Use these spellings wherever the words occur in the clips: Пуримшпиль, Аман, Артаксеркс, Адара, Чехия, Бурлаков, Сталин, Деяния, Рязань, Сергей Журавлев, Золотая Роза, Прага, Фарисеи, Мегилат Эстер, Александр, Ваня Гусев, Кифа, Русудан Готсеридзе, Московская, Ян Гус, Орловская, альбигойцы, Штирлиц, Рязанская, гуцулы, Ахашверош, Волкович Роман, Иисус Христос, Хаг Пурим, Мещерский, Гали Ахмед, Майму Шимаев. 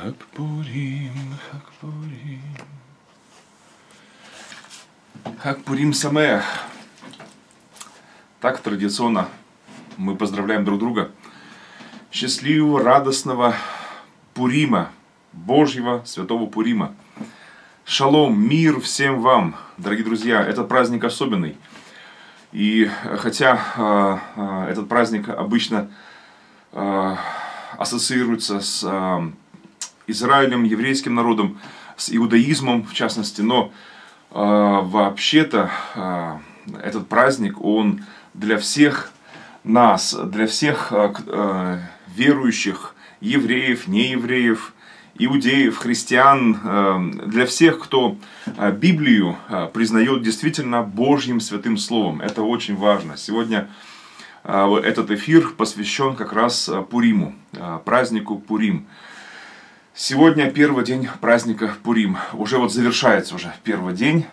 Хаг Пурим, Хаг Пурим. Хаг Пурим Самеах. Так традиционно мы поздравляем друг друга. Счастливого, радостного Пурима, Божьего Святого Пурима. Шалом, мир всем вам, дорогие друзья. Этот праздник особенный. И хотя этот праздник обычно ассоциируется с Израилем, еврейским народом, с иудаизмом в частности, но вообще-то этот праздник, он для всех нас, для всех верующих, евреев, неевреев, иудеев, христиан, для всех, кто Библию признает действительно Божьим святым словом. Это очень важно. Сегодня этот эфир посвящен как раз Пуриму, празднику Пурим. Сегодня первый день праздника Пурим. Уже вот завершается уже первый день.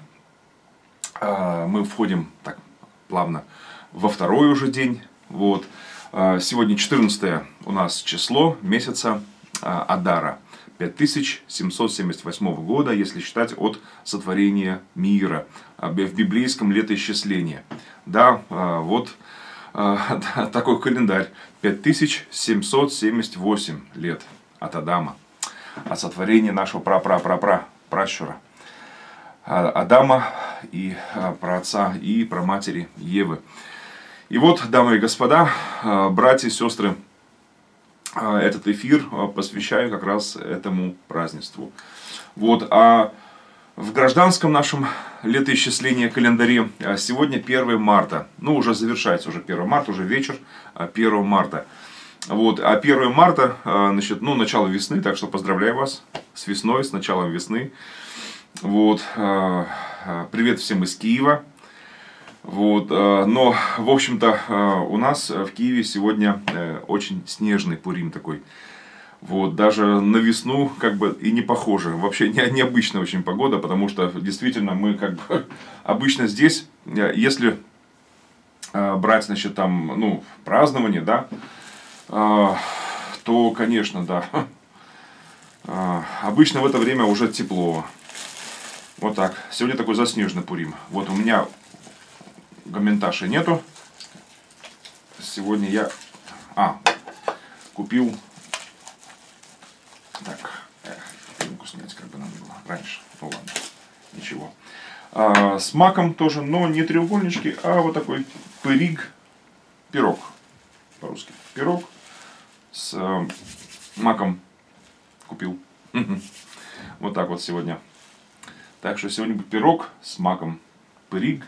Мы входим так плавно во второй уже день. Вот. Сегодня 14 у нас число месяца Адара. 5778 года, если считать от сотворения мира, в библейском летоисчислении. Да, вот такой календарь. 5778 лет от Адама, от сотворения нашего пращура Адама и праотца и праматери Евы. И вот, дамы и господа, братья и сестры, этот эфир посвящаю как раз этому празднеству. Вот, а в гражданском нашем летоисчислении календаре сегодня 1 марта. Ну, уже завершается уже 1 марта, уже вечер 1 марта. Вот, а 1 марта, значит, ну, начало весны, так что поздравляю вас с весной, с началом весны. Вот, привет всем из Киева. Вот, но, в общем-то, у нас в Киеве сегодня очень снежный Пурим такой. Вот, даже на весну как бы и не похоже. Вообще необычная очень погода, потому что действительно мы как бы обычно здесь, если брать, значит, там, ну, празднование, да, то, конечно, да, обычно в это время уже тепло. Вот так. Сегодня такой заснеженный Пурим. Вот у меня... гоменташи нету. Сегодня я купил. Так, пленку снять как бы надо было раньше. Ну ладно, ничего. С маком тоже, но не треугольнички, а вот такой пирог. По-русски. Пирог с маком купил. Вот так вот сегодня. Так что сегодня будет пирог с маком. Пирог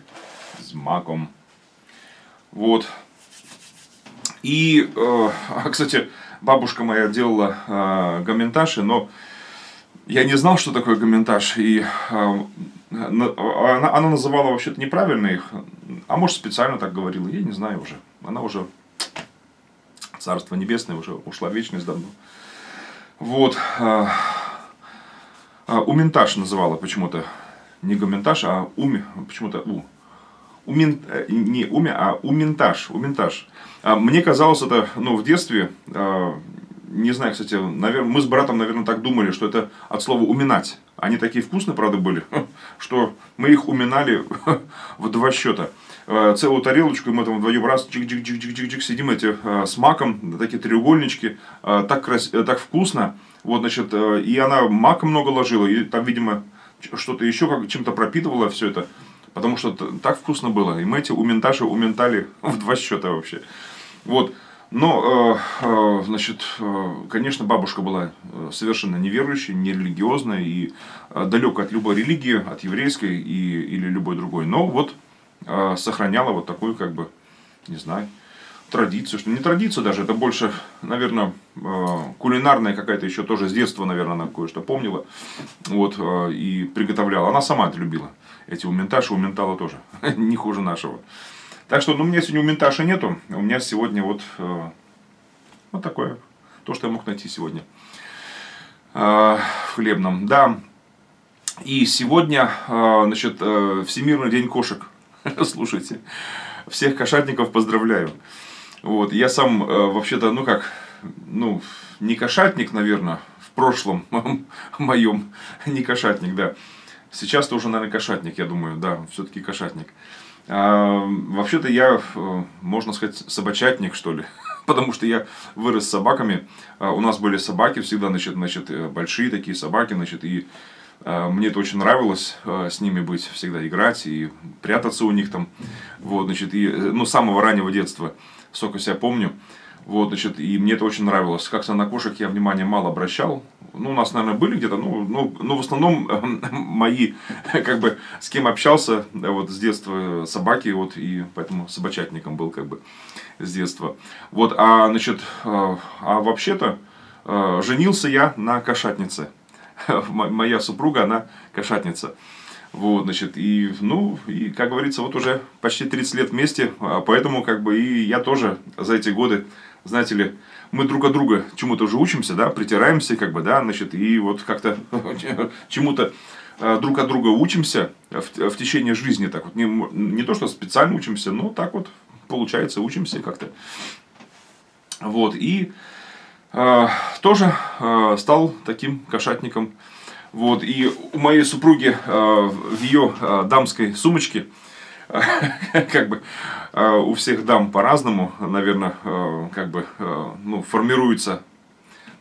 с маком. Вот. И, кстати, бабушка моя делала гоменташи, но я не знал, что такое гоменташ. И она называла вообще-то неправильно их, а может специально так говорила, я не знаю уже. Она уже, царство небесное, уже ушла в вечность давно. Вот. Ументаш называла почему-то. Не гоменташ, а почему-то у. Не умя, а ументаш. Мне казалось это, ну, в детстве, не знаю, кстати, наверное, мы с братом, наверное, так думали, что это от слова уминать. Они такие вкусные, правда, были, что мы их уминали в два счета. Целую тарелочку, и мы там вдвоем раз чик-чик-чик-чик-чик сидим эти с маком, такие треугольнички, так вкусно. Вот, значит, и она мака много ложила, и там, видимо, что-то еще чем-то пропитывала все это. Потому что так вкусно было. И мы эти ументаши ументали в два счета вообще. Вот. Но, значит, конечно, бабушка была совершенно неверующей, нерелигиозной и далекой от любой религии, от еврейской или любой другой. Но вот сохраняла вот такую, как бы, не знаю, традицию. Что не традицию даже, это больше, наверное, кулинарная какая-то еще тоже с детства, наверное, она кое-что помнила. Вот, и приготовляла. Она сама это любила. Эти ументаши, ументала тоже, не хуже нашего. Так что, ну, у меня сегодня ументаши нету, у меня сегодня вот, вот такое, то, что я мог найти сегодня в хлебном. Да, и сегодня, значит, Всемирный день кошек, слушайте, всех кошатников поздравляю. Вот, я сам вообще-то, ну как, ну, не кошатник, наверное, в прошлом моем, не кошатник, да. Сейчас-то уже, наверное, кошатник, я думаю, да, все-таки кошатник. Вообще-то я, можно сказать, собачатник, что ли, потому что я вырос с собаками, у нас были собаки всегда, значит большие такие собаки, значит, и мне это очень нравилось, с ними быть, всегда играть и прятаться у них там, вот, значит, и, ну, с самого раннего детства, сколько себя помню, вот, значит, и мне это очень нравилось. Как-то на кошек я внимания мало обращал. Ну, у нас, наверное, были где-то, но в основном мои, как бы, с кем общался, вот, с детства собаки, вот, и поэтому собачатником был, как бы, с детства. Вот, а, значит, вообще-то женился я на кошатнице. Моя супруга, она кошатница. Вот, значит, и, ну, и, как говорится, вот уже почти 30 лет вместе, поэтому, как бы, и я тоже за эти годы, знаете ли, мы друг от друга чему-то же учимся, да, притираемся, как бы, да, значит, и вот как-то чему-то друг от друга учимся в течение жизни, так вот, не то, что специально учимся, но так вот, получается, учимся как-то. Вот, и тоже стал таким кошатником. Вот, и у моей супруги в ее дамской сумочке, как бы, у всех дам по-разному, наверное, как бы, ну, формируется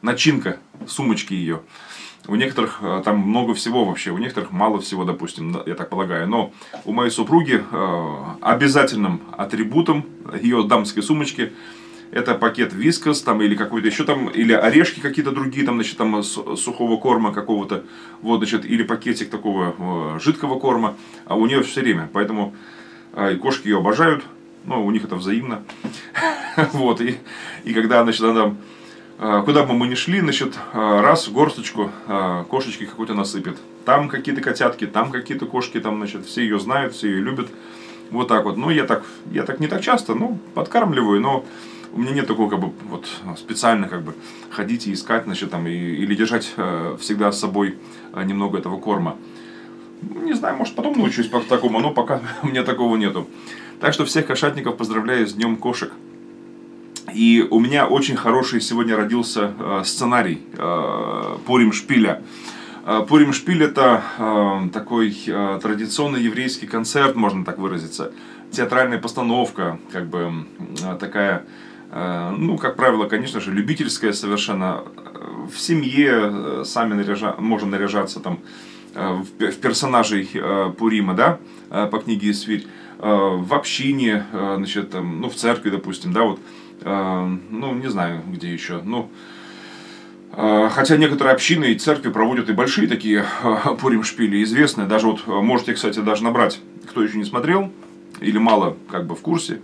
начинка сумочки ее. У некоторых там много всего вообще, у некоторых мало всего, допустим, я так полагаю. Но у моей супруги обязательным атрибутом ее дамской сумочки это пакет Вискас, там, или какой-то еще там, или орешки какие-то другие, там, значит, там, сухого корма какого-то, вот, значит, или пакетик такого жидкого корма, а у нее все время, поэтому и кошки ее обожают, но у них это взаимно, вот, и когда, значит, она, куда бы мы ни шли, значит, раз в горсточку кошечки какой-то насыпет, там какие-то котятки, там какие-то кошки, там, значит, все ее знают, все ее любят, вот так вот, ну, я так не так часто, ну, подкармливаю, но у меня нет такого, как бы, вот, специально, как бы, ходить и искать, значит, там, или держать всегда с собой немного этого корма. Не знаю, может, потом научусь по такому, но пока у меня такого нету. Так что всех кошатников поздравляю с Днем кошек. И у меня очень хороший сегодня родился сценарий Пуримшпиля. Пуримшпиль – это такой традиционный еврейский концерт, можно так выразиться. Театральная постановка, как бы, такая... Ну, как правило, конечно же, любительская совершенно. В семье сами можно наряжаться там в персонажей Пурима, да, по книге «Эсфирь», в общине, значит, там, ну, в церкви, допустим, да, вот, ну, не знаю, где еще, ну, хотя некоторые общины и церкви проводят и большие такие пуримшпили, известные, даже вот, можете, кстати, даже набрать, кто еще не смотрел, или мало, как бы, в курсе,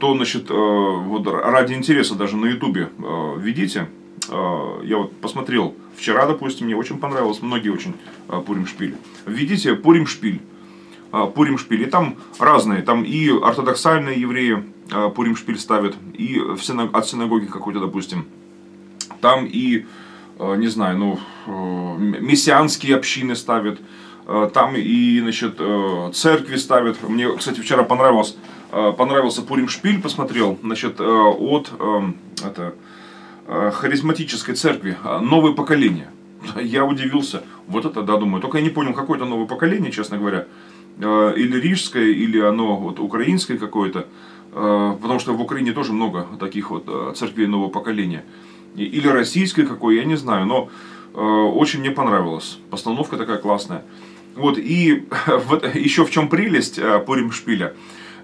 то, значит, вот ради интереса даже на ютубе введите. Я вот посмотрел вчера, допустим, мне очень понравилось, многие очень пуримшпили. Введите пуримшпиль. Пуримшпиль. И там разные, там и ортодоксальные евреи пуримшпиль ставят, и от синагоги какой-то, допустим. Там и, не знаю, ну, мессианские общины ставят. Там и, значит, церкви ставят. Мне, кстати, вчера понравился Пуримшпиль, посмотрел, значит, от харизматической церкви «Новое поколение». Я удивился. Вот это, да, думаю. Только я не понял, какое это новое поколение, честно говоря. Или рижское, или оно вот украинское какое-то. Потому что в Украине тоже много таких вот церквей нового поколения. Или российское какое, я не знаю. Но очень мне понравилось. Постановка такая классная. Вот, и вот, еще в чем прелесть Пуримшпиля,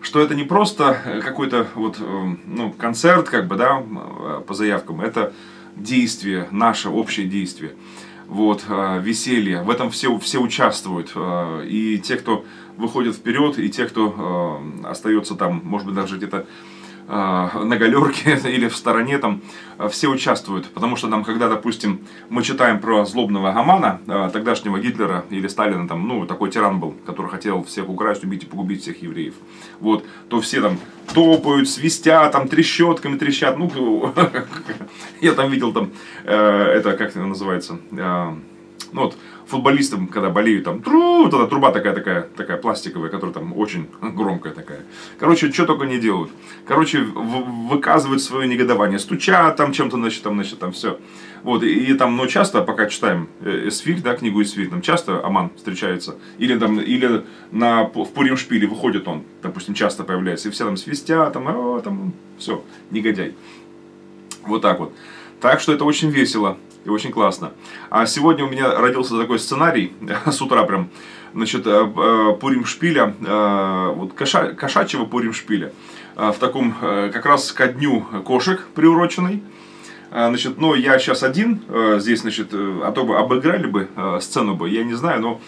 что это не просто какой-то вот, ну, концерт, как бы, да, по заявкам, это действие, наше общее действие, вот, веселье, в этом все участвуют, и те, кто выходит вперед, и те, кто остается там, может быть, даже где-то на галерке или в стороне, там все участвуют, потому что там, когда, допустим, мы читаем про злобного Амана, тогдашнего Гитлера или Сталина, там, ну, такой тиран был, который хотел всех украсть, убить и погубить всех евреев, вот, то все там топают, свистят, там трещотками трещат, ну, я там видел там, это, как называется, Ну вот футболистам, когда болеют, там вот эта труба такая пластиковая, которая там очень громкая такая. Короче, что только не делают. Короче, выказывают свое негодование, стучат там чем-то, значит, там все. Вот, и там, но часто, пока читаем Эсфирь, да, книгу Эсфирь, там часто Аман встречается, или в Пуримшпиле выходит он, допустим, часто появляется, и все там свистят, там все, негодяй. Вот так вот. Так что это очень весело и очень классно. А сегодня у меня родился такой сценарий, с утра прям, значит, Пуримшпиля, вот кошачьего Пуримшпиля, в таком, как раз ко дню кошек приуроченный. Значит, но я сейчас один здесь, значит, а то бы обыграли бы сцену бы, я не знаю, но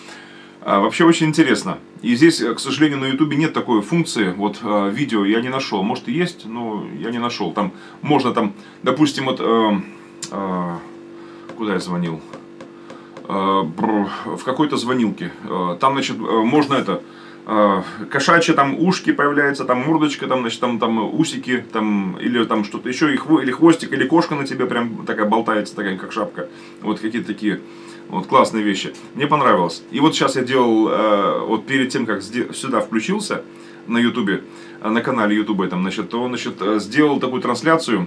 вообще очень интересно. И здесь, к сожалению, на ютубе нет такой функции, вот видео я не нашел, может и есть, но я не нашел. Там можно там, допустим, вот, куда я звонил, в какой-то звонилке, там, значит, можно это... кошачьи там ушки появляются, там мордочка, там, значит, там усики, там, или там что-то еще, или хвостик, или кошка на тебе прям такая болтается, такая как шапка. Вот какие-то такие вот классные вещи. Мне понравилось. И вот сейчас я делал, вот перед тем, как сюда включился на ютубе, на канале ютуба, там, значит, он, значит, сделал такую трансляцию,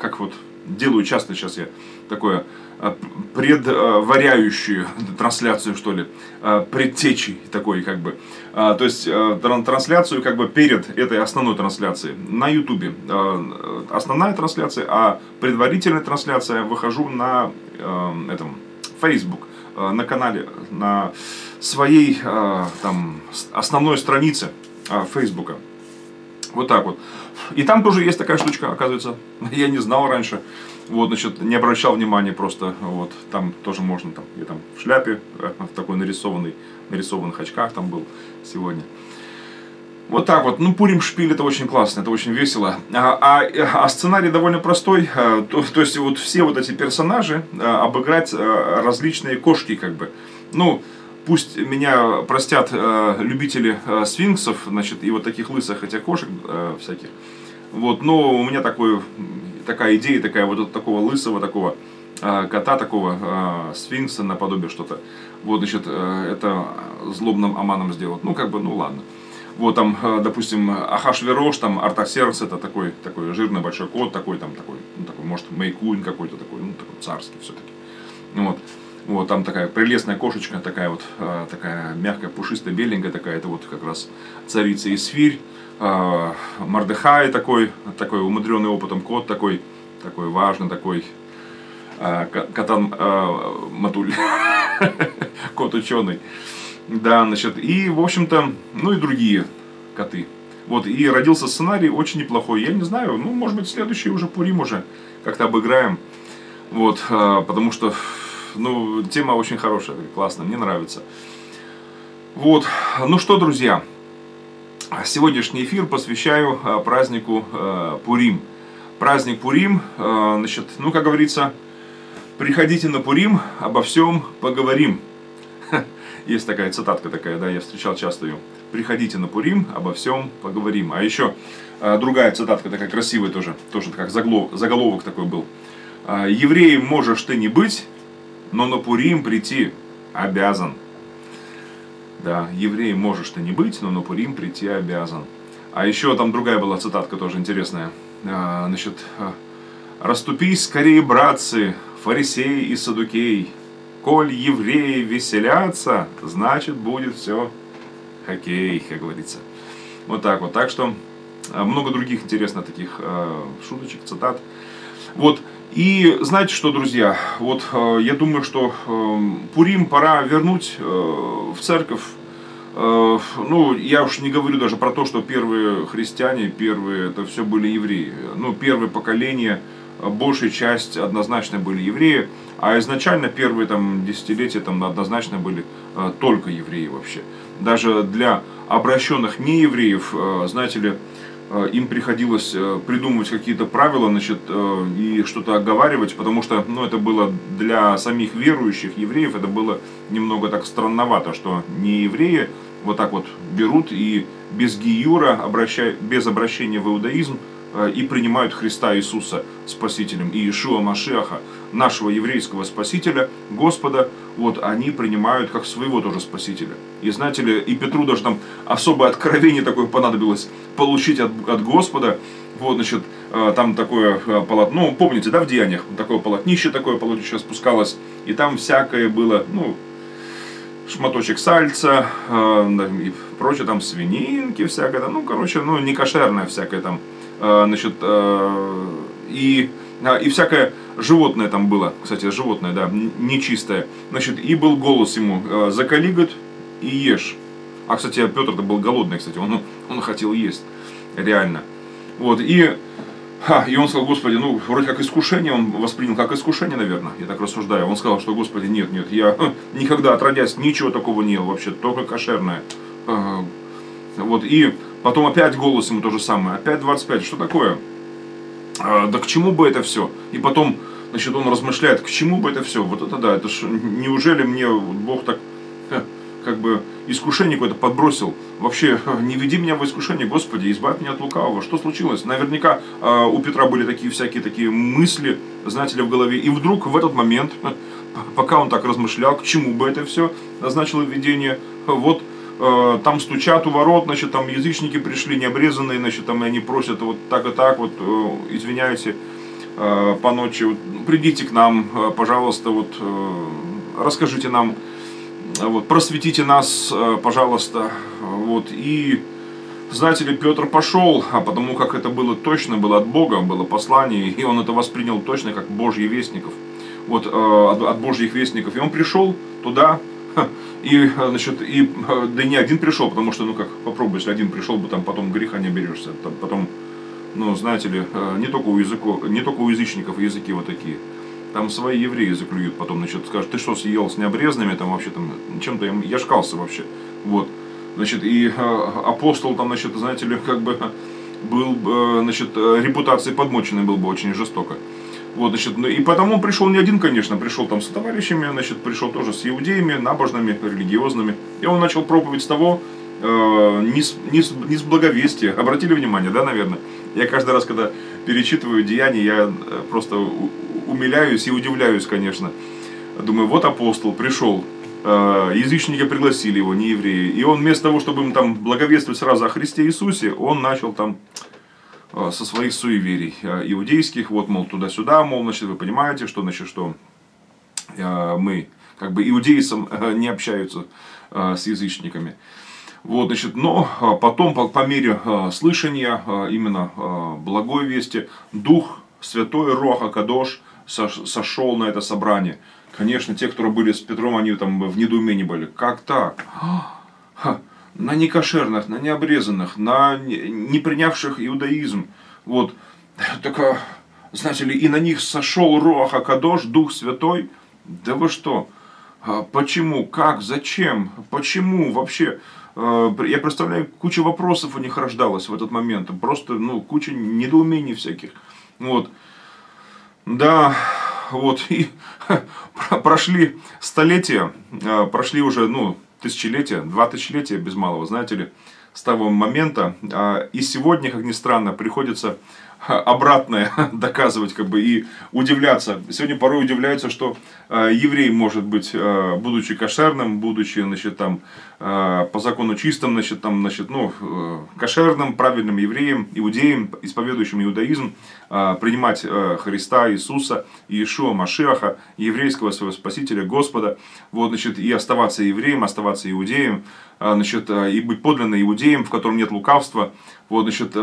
как вот делаю часто сейчас я, такое предваряющую трансляцию, что ли, предтечи такой, как бы, то есть трансляцию, как бы, перед этой основной трансляцией на ютубе. Основная трансляция, а предварительная трансляция выхожу на этом Facebook, на канале, на своей там основной странице Фейсбука. Вот так вот. И там тоже есть такая штучка, оказывается. Я не знал раньше. Вот, значит, не обращал внимания просто. Вот, там тоже можно, там, я там в шляпе, в такой нарисованных очках там был сегодня. Вот так вот. Ну, Пуримшпиль, это очень классно, это очень весело. А сценарий довольно простой. То есть, вот все вот эти персонажи обыграть различные кошки, как бы. Ну, пусть меня простят любители сфинксов, значит, и вот таких лысых, хотя кошек всяких. Вот, но у меня такая идея, вот такого лысого, такого кота, такого сфинкса наподобие что-то. Вот, значит, это злобным Аманом сделать. Ну, как бы, ну ладно. Вот там, допустим, Ахашверош, там Артаксеркс, это такой жирный большой кот, такой, может, Мейкун какой-то такой, ну, такой царский все-таки. Вот. Вот, там такая прелестная кошечка, такая мягкая, пушистая, беленькая такая, это вот как раз царица Эсфирь, Мордехай такой умудренный опытом кот, такой важный, такой Катан Матуль, кот-ученый, да, значит, и, в общем-то, ну и другие коты. Вот, и родился сценарий очень неплохой, я не знаю, ну, может быть, следующий уже Пурим уже как-то обыграем, вот, потому что... Ну, тема очень хорошая, классная, мне нравится. Вот, ну что, друзья, сегодняшний эфир посвящаю празднику Пурим. Праздник Пурим, значит, ну, как говорится, приходите на Пурим, обо всем поговорим. Есть такая цитатка такая, да, я встречал часто ее. Приходите на Пурим, обо всем поговорим. А еще другая цитатка такая красивая тоже как заголовок такой был. Евреем можешь ты не быть, но на Пурим прийти обязан. Да, евреем можешь ты не быть, но на Пурим прийти обязан. А еще там другая была цитатка тоже интересная. Значит, «Раступись скорее, братцы, фарисеи и садукей. Коль евреи веселятся, значит, будет все хоккей», как говорится. Вот так вот. Так что много других интересных таких шуточек, цитат. Вот. И знаете что, друзья, вот я думаю, что Пурим пора вернуть в церковь. Ну, я уж не говорю даже про то, что первые христиане, это все были евреи. Ну, первое поколение, большая часть однозначно были евреи, а изначально первые там десятилетия там однозначно были только евреи вообще. Даже для обращенных неевреев, знаете ли, им приходилось придумывать какие-то правила, значит, и что-то оговаривать, потому что, ну, это было для самих верующих евреев, это было немного так странновато, что не евреи вот так вот берут и без гиюра, без обращения в иудаизм, и принимают Христа Иисуса Спасителем, и Иешуа Машиаха, нашего еврейского Спасителя, Господа, вот они принимают как своего тоже Спасителя. И знаете ли, и Петру даже там особое откровение такое понадобилось получить от Господа. Вот, значит, там такое полотно, ну, помните, да, в Деяниях, такое полотнище спускалось, и там всякое было, ну, шматочек сальца, и прочее, там свининки всякое, там, ну, короче, ну, не кошерное всякое там, значит, и всякое животное там было, кстати, животное, да, нечистое, значит, и был голос ему: «Заколи, говорит, и ешь». А, кстати, Петр-то был голодный, кстати, он хотел есть, реально. Вот, и он сказал: «Господи», ну, вроде как искушение, он воспринял как искушение, наверное, я так рассуждаю. Он сказал, что: «Господи, нет, я никогда отродясь ничего такого не ел вообще, только кошерное». Вот, и потом опять голос ему то же самое, опять 25, что такое? Да к чему бы это все? И потом, значит, он размышляет, к чему бы это все? Вот это да, это ж, неужели мне Бог так... как бы искушение какое-то подбросил. Вообще, не веди меня в искушение, Господи, избавь меня от лукавого. Что случилось? Наверняка у Петра были такие всякие такие мысли, знаете ли, в голове. И вдруг в этот момент, пока он так размышлял, к чему бы это все назначило видение, вот там стучат у ворот, значит, там язычники пришли, необрезанные, значит, там они просят вот так и так, вот, извиняйте, по ночи, вот, придите к нам, пожалуйста, вот, расскажите нам, вот, просветите нас, пожалуйста. Вот, и, знаете ли, Петр пошел, а потому как это было точно, было от Бога, было послание, и он это воспринял точно, как Божьих вестников. Вот, от Божьих вестников. И он пришел туда, и, значит, да не один пришел, потому что, ну как, попробуй, если один пришел бы, там потом греха не берешься, там потом, ну, знаете ли, не только у язычников языки вот такие. Там свои евреи заклюют потом, значит, скажут: «Ты что, съел с необрезанными, там вообще, там, чем-то я шкался вообще». Вот, значит, и апостол там, значит, знаете ли, как бы был, значит, репутацией подмоченной был бы очень жестоко. Вот, значит, и потому пришел не один, конечно, пришел там с товарищами, значит, пришел тоже с иудеями, набожными, религиозными. И он начал проповедь с того, не с благовестия. Обратили внимание, да, наверное? Я каждый раз, когда перечитываю Деяния, я просто умиляюсь и удивляюсь, конечно. Думаю, вот апостол пришел, язычники пригласили его, не евреи. И он вместо того, чтобы им там благовествовать сразу о Христе Иисусе, он начал там со своих суеверий иудейских. Вот, мол, туда-сюда, мол, значит, вы понимаете, что, значит, что мы, как бы, иудеи не общаются с язычниками. Вот, значит, но потом, по мере слышания именно благой вести, Дух Святой, Руах Акадош, сошел на это собрание. Конечно, те, которые были с Петром, они там в недоумении были. Как так? На некошерных, на необрезанных, на не принявших иудаизм. Вот. Так, знаете ли, и на них сошел Руах Акадош, Дух Святой. Да вы что? Почему? Как? Зачем? Почему вообще? Я представляю, куча вопросов у них рождалась в этот момент. Просто, ну, куча недоумений всяких. Вот. Да, вот. И прошли столетия, прошли уже, ну, тысячелетия, 2000 лет без малого, знаете ли, с того момента. И сегодня, как ни странно, приходится обратное доказывать, как бы, и удивляться. Сегодня порой удивляются, что еврей может быть, будучи кошерным, будучи, значит, там, по закону чистым, значит, там, значит, ну, кошерным, правильным евреем, иудеем, исповедующим иудаизм, принимать Христа Иисуса, Иешуа Машиаха, еврейского своего Спасителя, Господа, вот, значит, и оставаться евреем, оставаться иудеем, значит, и быть подлинно иудеем, в котором нет лукавства, вот, значит,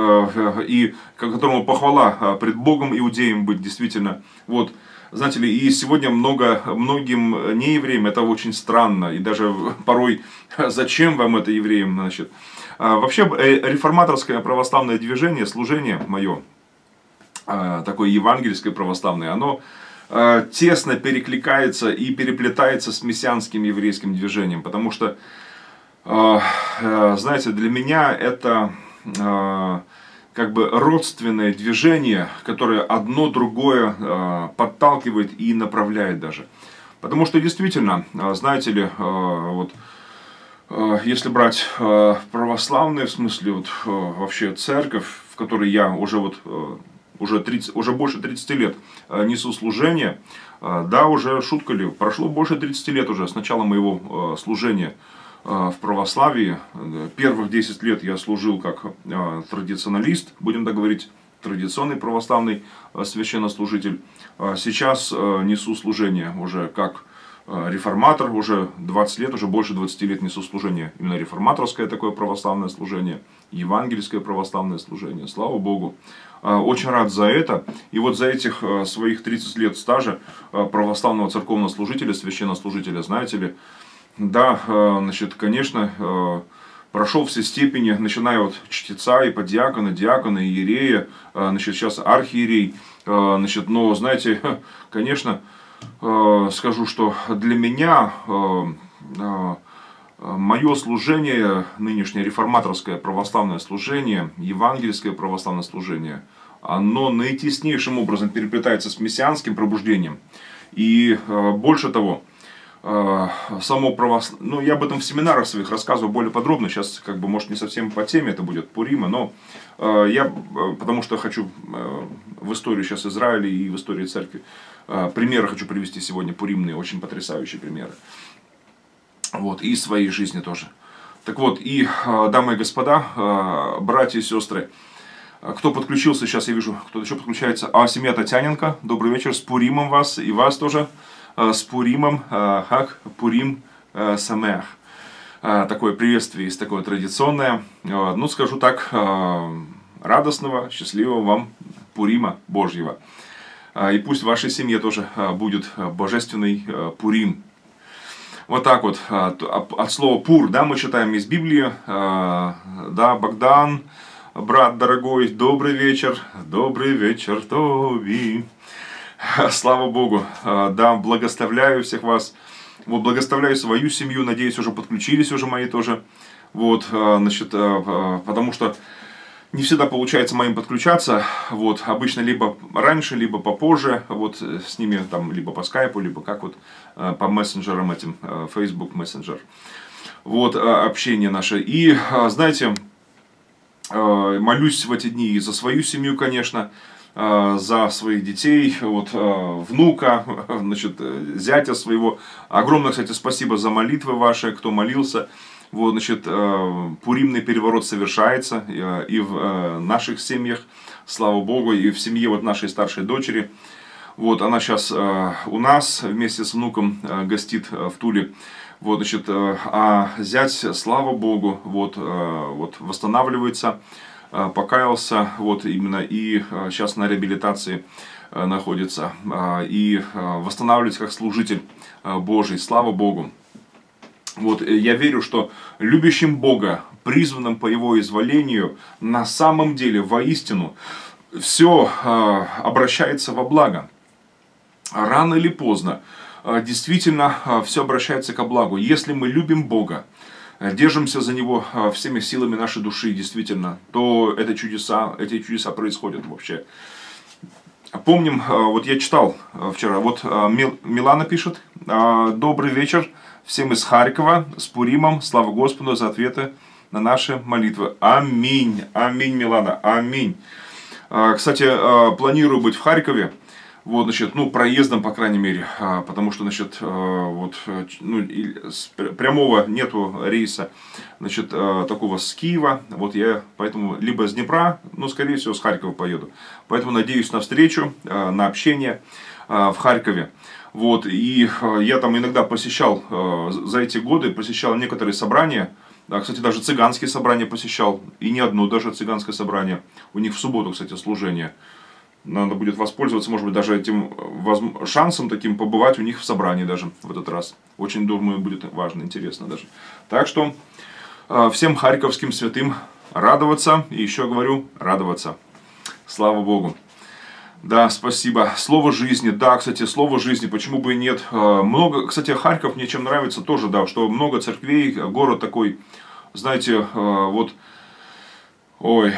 и которому похвала пред Богом иудеем быть, действительно. Вот, знаете ли, и сегодня многим неевреям это очень странно, и даже порой: зачем вам это, евреям, значит. Вообще, реформаторское православное движение, служение мое, такое евангельское православное, оно тесно перекликается и переплетается с мессианским еврейским движением, потому что, знаете, для меня это как бы родственное движение, которое одно другое подталкивает и направляет даже. Потому что действительно, знаете ли, вот, если брать православные, в смысле, вот, вообще церковь, в которой я уже больше 30 лет несу служение. Да, уже шутка ли, прошло больше 30 лет уже с начала моего служения в православии. Первых 10 лет я служил как традиционалист, будем так говорить, традиционный православный священнослужитель. Сейчас несу служение уже как реформатор, уже 20 лет, уже больше 20 лет несу служение. Именно реформаторское такое православное служение, евангельское православное служение, слава Богу. Очень рад за это. И вот за этих своих 30 лет стажа православного церковного служителя, священнослужителя, знаете ли, да, значит, конечно, прошел все степени, начиная от чтеца, и подиакона, диакона, и иерея, значит, сейчас архиерей, значит, но, знаете, конечно, скажу, что для меня мое служение, нынешнее реформаторское православное служение, евангельское православное служение, оно наитеснейшим образом переплетается с мессианским пробуждением. И больше того, само православие, ну я об этом в семинарах своих рассказываю более подробно, сейчас как бы может не совсем по теме это будет, Пурима, но я, потому что хочу в историю сейчас Израиля и в истории церкви, примеры хочу привести сегодня, пуримные, очень потрясающие примеры, вот, и из своей жизни тоже. Так вот, и дамы и господа, братья и сестры, кто подключился, сейчас я вижу, кто-то еще подключается, семья Татяненко, добрый вечер, с Пуримом вас и вас тоже. С Пуримом, Хаг Пурим, Самеах. Такое приветствие есть, такое традиционное. Ну, скажу так, радостного, счастливого вам Пурима Божьего. И пусть в вашей семье тоже будет божественный Пурим. Вот так вот, от слова «пур», да, мы читаем из Библии. Да, Богдан, брат дорогой, добрый вечер, Тоби. Слава Богу, да, благословляю всех вас, вот, благословляю свою семью, надеюсь, уже подключились уже мои тоже, вот, значит, потому что не всегда получается моим подключаться, вот, обычно либо раньше, либо попозже, вот, с ними там, либо по скайпу, либо как вот, по мессенджерам этим, Facebook мессенджер, вот, общение наше, и, знаете, молюсь в эти дни и за свою семью, конечно, за своих детей, вот, внука, значит, зятя своего. Огромное, кстати, спасибо за молитвы ваши, кто молился. Вот, значит, пуримный переворот совершается и в наших семьях, слава Богу, и в семье вот нашей старшей дочери. Вот, она сейчас у нас вместе с внуком гостит в Туле. Вот, значит, а зять, слава Богу, вот, вот, восстанавливается. Покаялся, вот именно, и сейчас на реабилитации находится, и восстанавливается как служитель Божий, слава Богу. Вот, я верю, что любящим Бога, призванным по Его изволению, на самом деле, воистину, все обращается во благо. Рано или поздно, действительно, все обращается ко благу, если мы любим Бога. Держимся за него всеми силами нашей души, действительно, то это чудеса, эти чудеса происходят вообще. Помним, вот я читал вчера, вот Милана пишет, добрый вечер всем из Харькова, с Пуримом, слава Господу за ответы на наши молитвы. Аминь, аминь, Милана, аминь. Кстати, планирую быть в Харькове. Вот, значит, ну, проездом, по крайней мере, потому что, значит, вот, ну, прямого нету рейса, значит, такого с Киева, вот я, поэтому, либо с Днепра, ну, скорее всего, с Харькова поеду, поэтому надеюсь на встречу, на общение в Харькове, вот, и я там иногда посещал, за эти годы посещал некоторые собрания, кстати, даже цыганские собрания посещал, и не одно даже цыганское собрание, у них в субботу, кстати, служение. Надо будет воспользоваться, может быть, даже этим шансом таким побывать у них в собрании даже в этот раз. Очень, думаю, будет важно, интересно даже. Так что всем харьковским святым радоваться. И еще говорю, радоваться. Слава Богу. Да, спасибо. Слово жизни. Да, кстати, слово жизни. Почему бы и нет? Много, кстати, Харьков мне чем нравится тоже, да, что много церквей. Город такой, знаете, вот... Ой...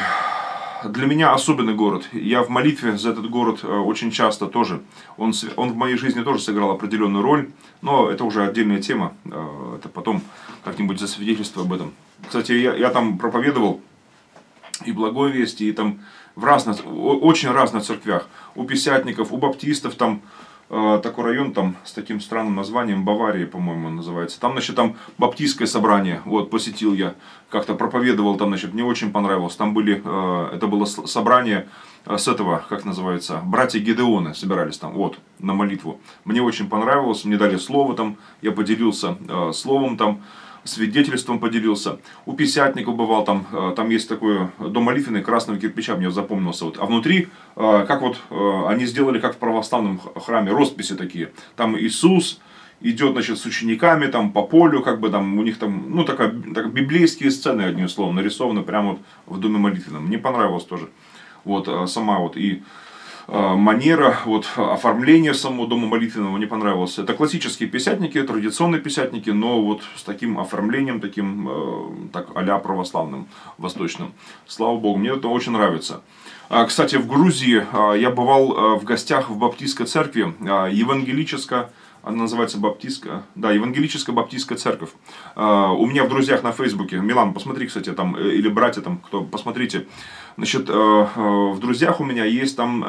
Для меня особенный город. Я в молитве за этот город очень часто тоже. Он в моей жизни тоже сыграл определенную роль. Но это уже отдельная тема. Это потом как-нибудь засвидетельствую об этом. Кстати, я там проповедовал и благовести, и там в разных, очень разных церквях. У пятидесятников, у баптистов, там такой район там с таким странным названием, Бавария, по-моему, называется. Там, значит, там баптистское собрание, вот, посетил я, как-то проповедовал там, значит, мне очень понравилось. Там были, это было собрание с этого, как называется, братья Гедеоны собирались там, вот, на молитву. Мне очень понравилось, мне дали слово там, я поделился словом там, свидетельством поделился. У пятидесятников бывал там, там есть такой дом молитвенный красного кирпича, мне запомнился. Вот. А внутри, как вот они сделали, как в православном храме, росписи такие. Там Иисус идет, значит, с учениками там по полю, как бы там, у них там, ну, такая, так, библейские сцены, одним словом, нарисованы прямо вот в доме молитвенном. Мне понравилось тоже. Вот, сама вот и манера, вот, оформление самого дома молитвенного мне понравилось. Это классические пятидесятники, традиционные пятидесятники, но вот с таким оформлением, таким, так, а-ля православным, восточным. Слава Богу, мне это очень нравится. Кстати, в Грузии я бывал в гостях в баптистской церкви, евангелическая, она называется баптистская, да, евангелическая баптистская церковь. У меня в друзьях на Фейсбуке, Милан, посмотри, кстати, там, или братья там, кто, посмотрите. Значит, в друзьях у меня есть там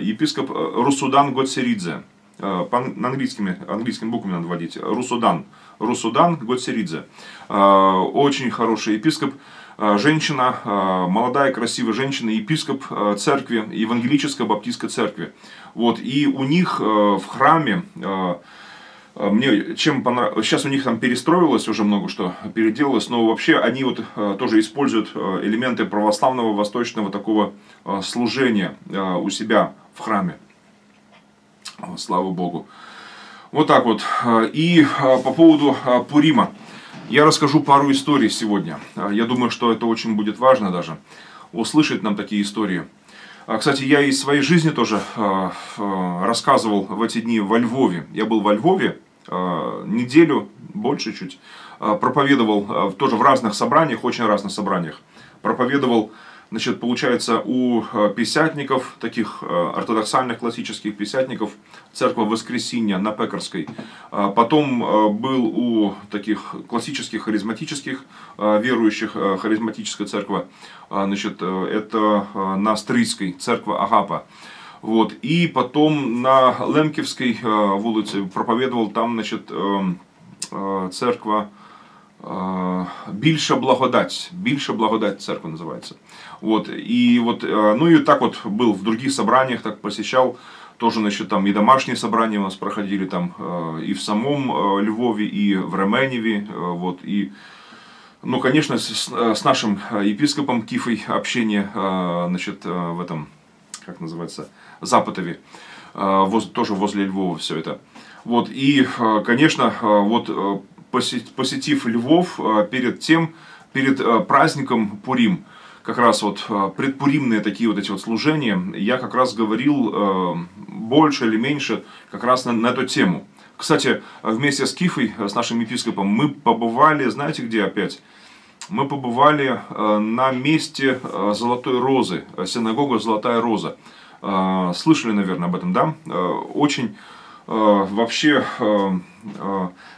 епископ Русудан Готсеридзе. Английскими буквами надо вводить. Русудан. Русудан Готсеридзе. Очень хороший епископ. Женщина, молодая, красивая женщина, епископ церкви, евангелической баптистской церкви. Вот, и у них в храме... Мне чем понравилось, сейчас у них там перестроилось уже много что, переделалось, но вообще они вот тоже используют элементы православного, восточного такого служения у себя в храме. Слава Богу. Вот так вот. И по поводу Пурима. Я расскажу пару историй сегодня. Я думаю, что это очень будет важно даже, услышать нам такие истории. Кстати, я из своей жизни тоже рассказывал в эти дни во Львове. Я был во Львове неделю, больше чуть, проповедовал тоже в разных собраниях, очень разных собраниях. Проповедовал, значит, получается, у пятидесятников, таких ортодоксальных классических пятидесятников, церковь Воскресения на Пекарской. Потом был у таких классических харизматических верующих, харизматическая церковь, значит, это на Стрийской, церковь Агапа. Вот. И потом на Лемківській улице проповедовал там, значит, церковь Більша благодать церковь называется. Вот, и вот, ну и так вот был в других собраниях, так посещал, тоже, значит, там и домашние собрания у нас проходили там и в самом Львове, и в Ременеве, вот, и, ну, конечно, с нашим епископом Кифой общение, значит, в этом, как называется, Запотове, тоже возле Львова все это. Вот, и, конечно, вот, посетив Львов перед тем, перед праздником Пурим, как раз вот предпуримные такие вот эти вот служения, я как раз говорил больше или меньше как раз на эту тему. Кстати, вместе с Кифой, с нашим епископом, мы побывали, знаете где опять? Мы побывали на месте Золотой Розы, синагога Золотая Роза. Слышали, наверное, об этом, да? Очень... Вообще,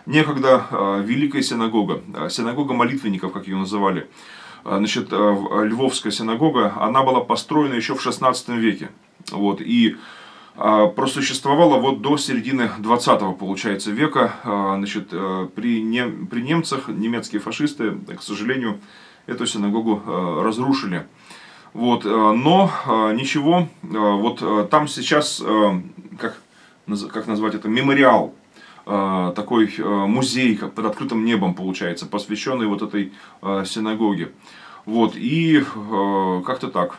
некогда великая синагога, синагога молитвенников, как ее называли, значит, Львовская синагога, она была построена еще в 16 веке, вот, и просуществовала вот до середины 20-го, получается, века, значит, при немцах, немецкие фашисты, к сожалению, эту синагогу разрушили. Вот, но ничего, вот там сейчас, как назвать это, мемориал, такой музей, как под открытым небом, получается, посвященный вот этой синагоге. Вот, и как-то так.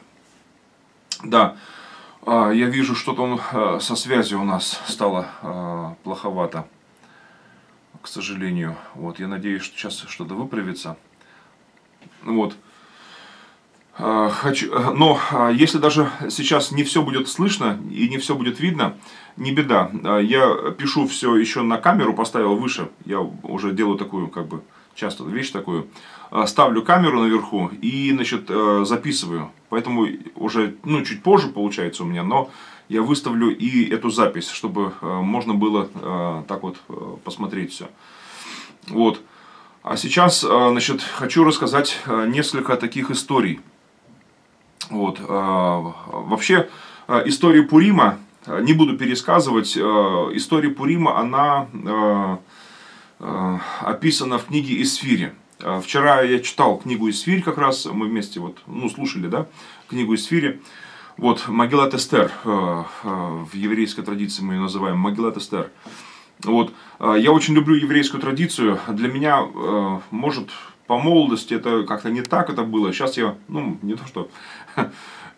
Да, я вижу, что-то со связью у нас стало плоховато, к сожалению. Вот, я надеюсь, что сейчас что-то выправится. Вот. Но если даже сейчас не все будет слышно и не все будет видно, не беда. Я пишу все еще на камеру, поставил выше. Я уже делаю такую, как бы, часто вещь такую. Ставлю камеру наверху и, значит, записываю. Поэтому уже, ну, чуть позже получается у меня, но я выставлю и эту запись, чтобы можно было так вот посмотреть все. Вот. А сейчас, значит, хочу рассказать несколько таких историй. Вот. Вообще, история Пурима, не буду пересказывать, история Пурима, она описана в книге «Эсфири». Вчера я читал книгу «Эсфирь», как раз мы вместе вот, ну, слушали, да, книгу «Эсфири». Вот, Мегилат Эстер, в еврейской традиции мы ее называем Мегилат Эстер. Вот, я очень люблю еврейскую традицию, для меня, может, по молодости это как-то не так это было, сейчас я, ну, не то что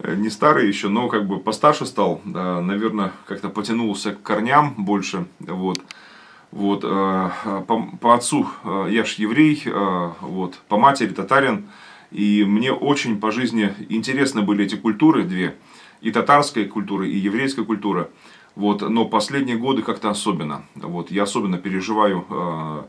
не старый еще, но как бы постарше стал, да, наверное, как-то потянулся к корням больше, вот. Вот, по отцу я ж еврей, вот, по матери татарин, и мне очень по жизни интересны были эти культуры две, и татарская культура, и еврейская культура, вот, но последние годы как-то особенно, вот, я особенно переживаю,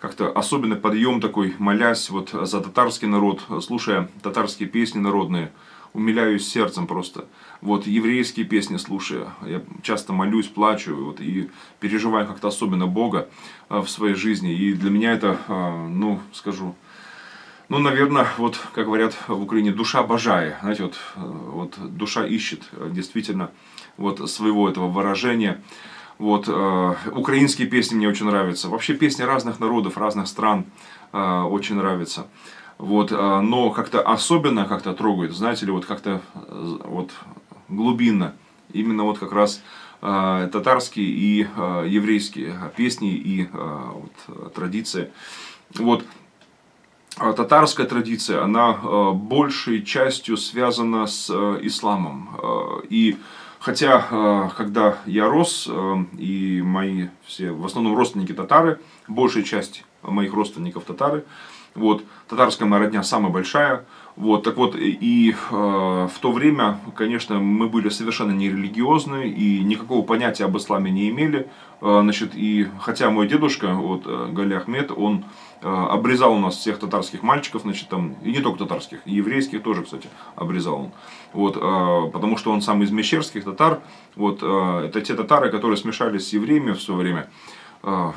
как-то особенно подъем такой, молясь вот за татарский народ, слушая татарские песни народные, умиляюсь сердцем просто. Вот, еврейские песни слушаю, я часто молюсь, плачу, вот, и переживаю как-то особенно Бога в своей жизни. И для меня это, ну, скажу, ну, наверное, вот, как говорят в Украине, душа божая. Знаете, вот, вот душа ищет действительно вот своего этого выражения. Вот, украинские песни мне очень нравятся. Вообще песни разных народов, разных стран очень нравятся. Вот, но как-то особенно как-то трогает, знаете ли, вот как-то вот глубинно. Именно вот как раз татарские и еврейские песни и вот, традиции. Вот, татарская традиция, она большей частью связана с исламом. И хотя, когда я рос, и мои все, в основном родственники татары, большая часть моих родственников татары, вот, татарская моя родня самая большая, вот, так вот, и в то время, конечно, мы были совершенно нерелигиозны, и никакого понятия об исламе не имели, значит, и хотя мой дедушка, вот, Гали Ахмед, он обрезал у нас всех татарских мальчиков, значит, там, и не только татарских, и еврейских тоже, кстати, обрезал он, вот, потому что он сам из мещерских татар, вот, это те татары, которые смешались с евреями в свое время,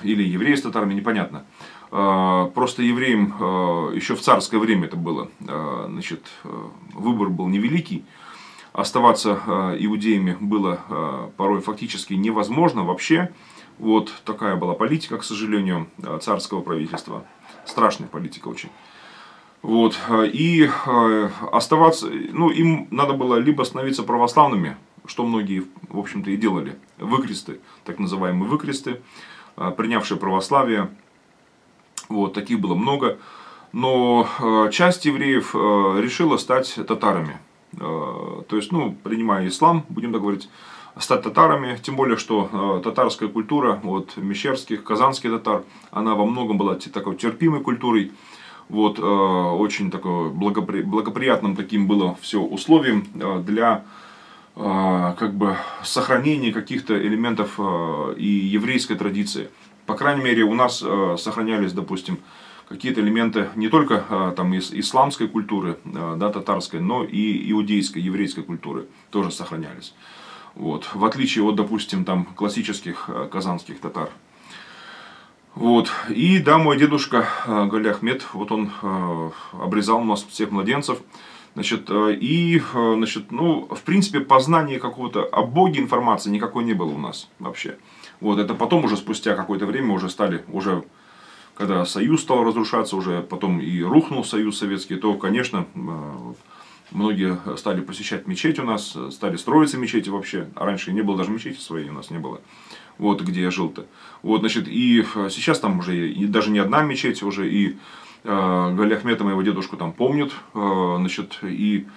или евреи с татарами, непонятно. Просто евреям еще в царское время это было, значит, выбор был невеликий, оставаться иудеями было порой фактически невозможно вообще, вот такая была политика, к сожалению, царского правительства, страшная политика очень. Вот, и оставаться, ну, им надо было либо становиться православными, что многие, в общем-то, и делали, выкресты, так называемые выкресты, принявшие православие. Вот, таких было много, но часть евреев решила стать татарами, то есть, ну, принимая ислам, будем так говорить, стать татарами, тем более, что татарская культура, вот, мещерских, казанских татар, она во многом была такой терпимой культурой, вот, очень такой благоприятным таким было все условием для, как бы, сохранения каких-то элементов и еврейской традиции. По крайней мере, у нас сохранялись, допустим, какие-то элементы не только там, из исламской культуры, да, татарской, но и иудейской, еврейской культуры тоже сохранялись. Вот. В отличие от, допустим, там, классических казанских татар. Вот. И да, мой дедушка Гали Ахмед, вот он обрезал у нас всех младенцев. Значит, и, значит, ну, в принципе, познания какого-то о Боге информации никакой не было у нас вообще. Вот, это потом уже спустя какое-то время уже стали, уже когда Союз стал разрушаться, уже потом и рухнул Союз Советский, то, конечно, многие стали посещать мечеть у нас, стали строиться мечети вообще, а раньше не было даже мечети своей у нас не было, вот где я жил-то. Вот, значит, и сейчас там уже и даже не одна мечеть уже, и Гали Ахмеда, моего дедушку, там помнят, значит, и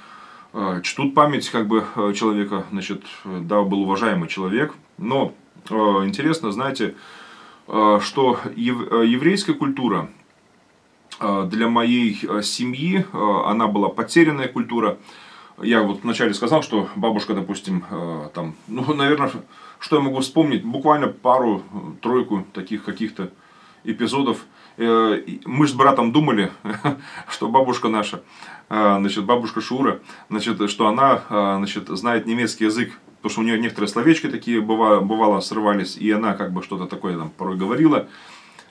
чтут память, как бы, человека, значит, да, был уважаемый человек, но... Интересно, знаете, что еврейская культура для моей семьи, она была потерянная культура. Я вот вначале сказал, что бабушка, допустим, там, ну, наверное, что я могу вспомнить, буквально пару-тройку таких каких-то эпизодов. Мы с братом думали, что бабушка наша, значит, бабушка Шура, значит, что она, значит, знает немецкий язык. Потому что у нее некоторые словечки такие бывало срывались, и она как бы что-то такое там порой говорила.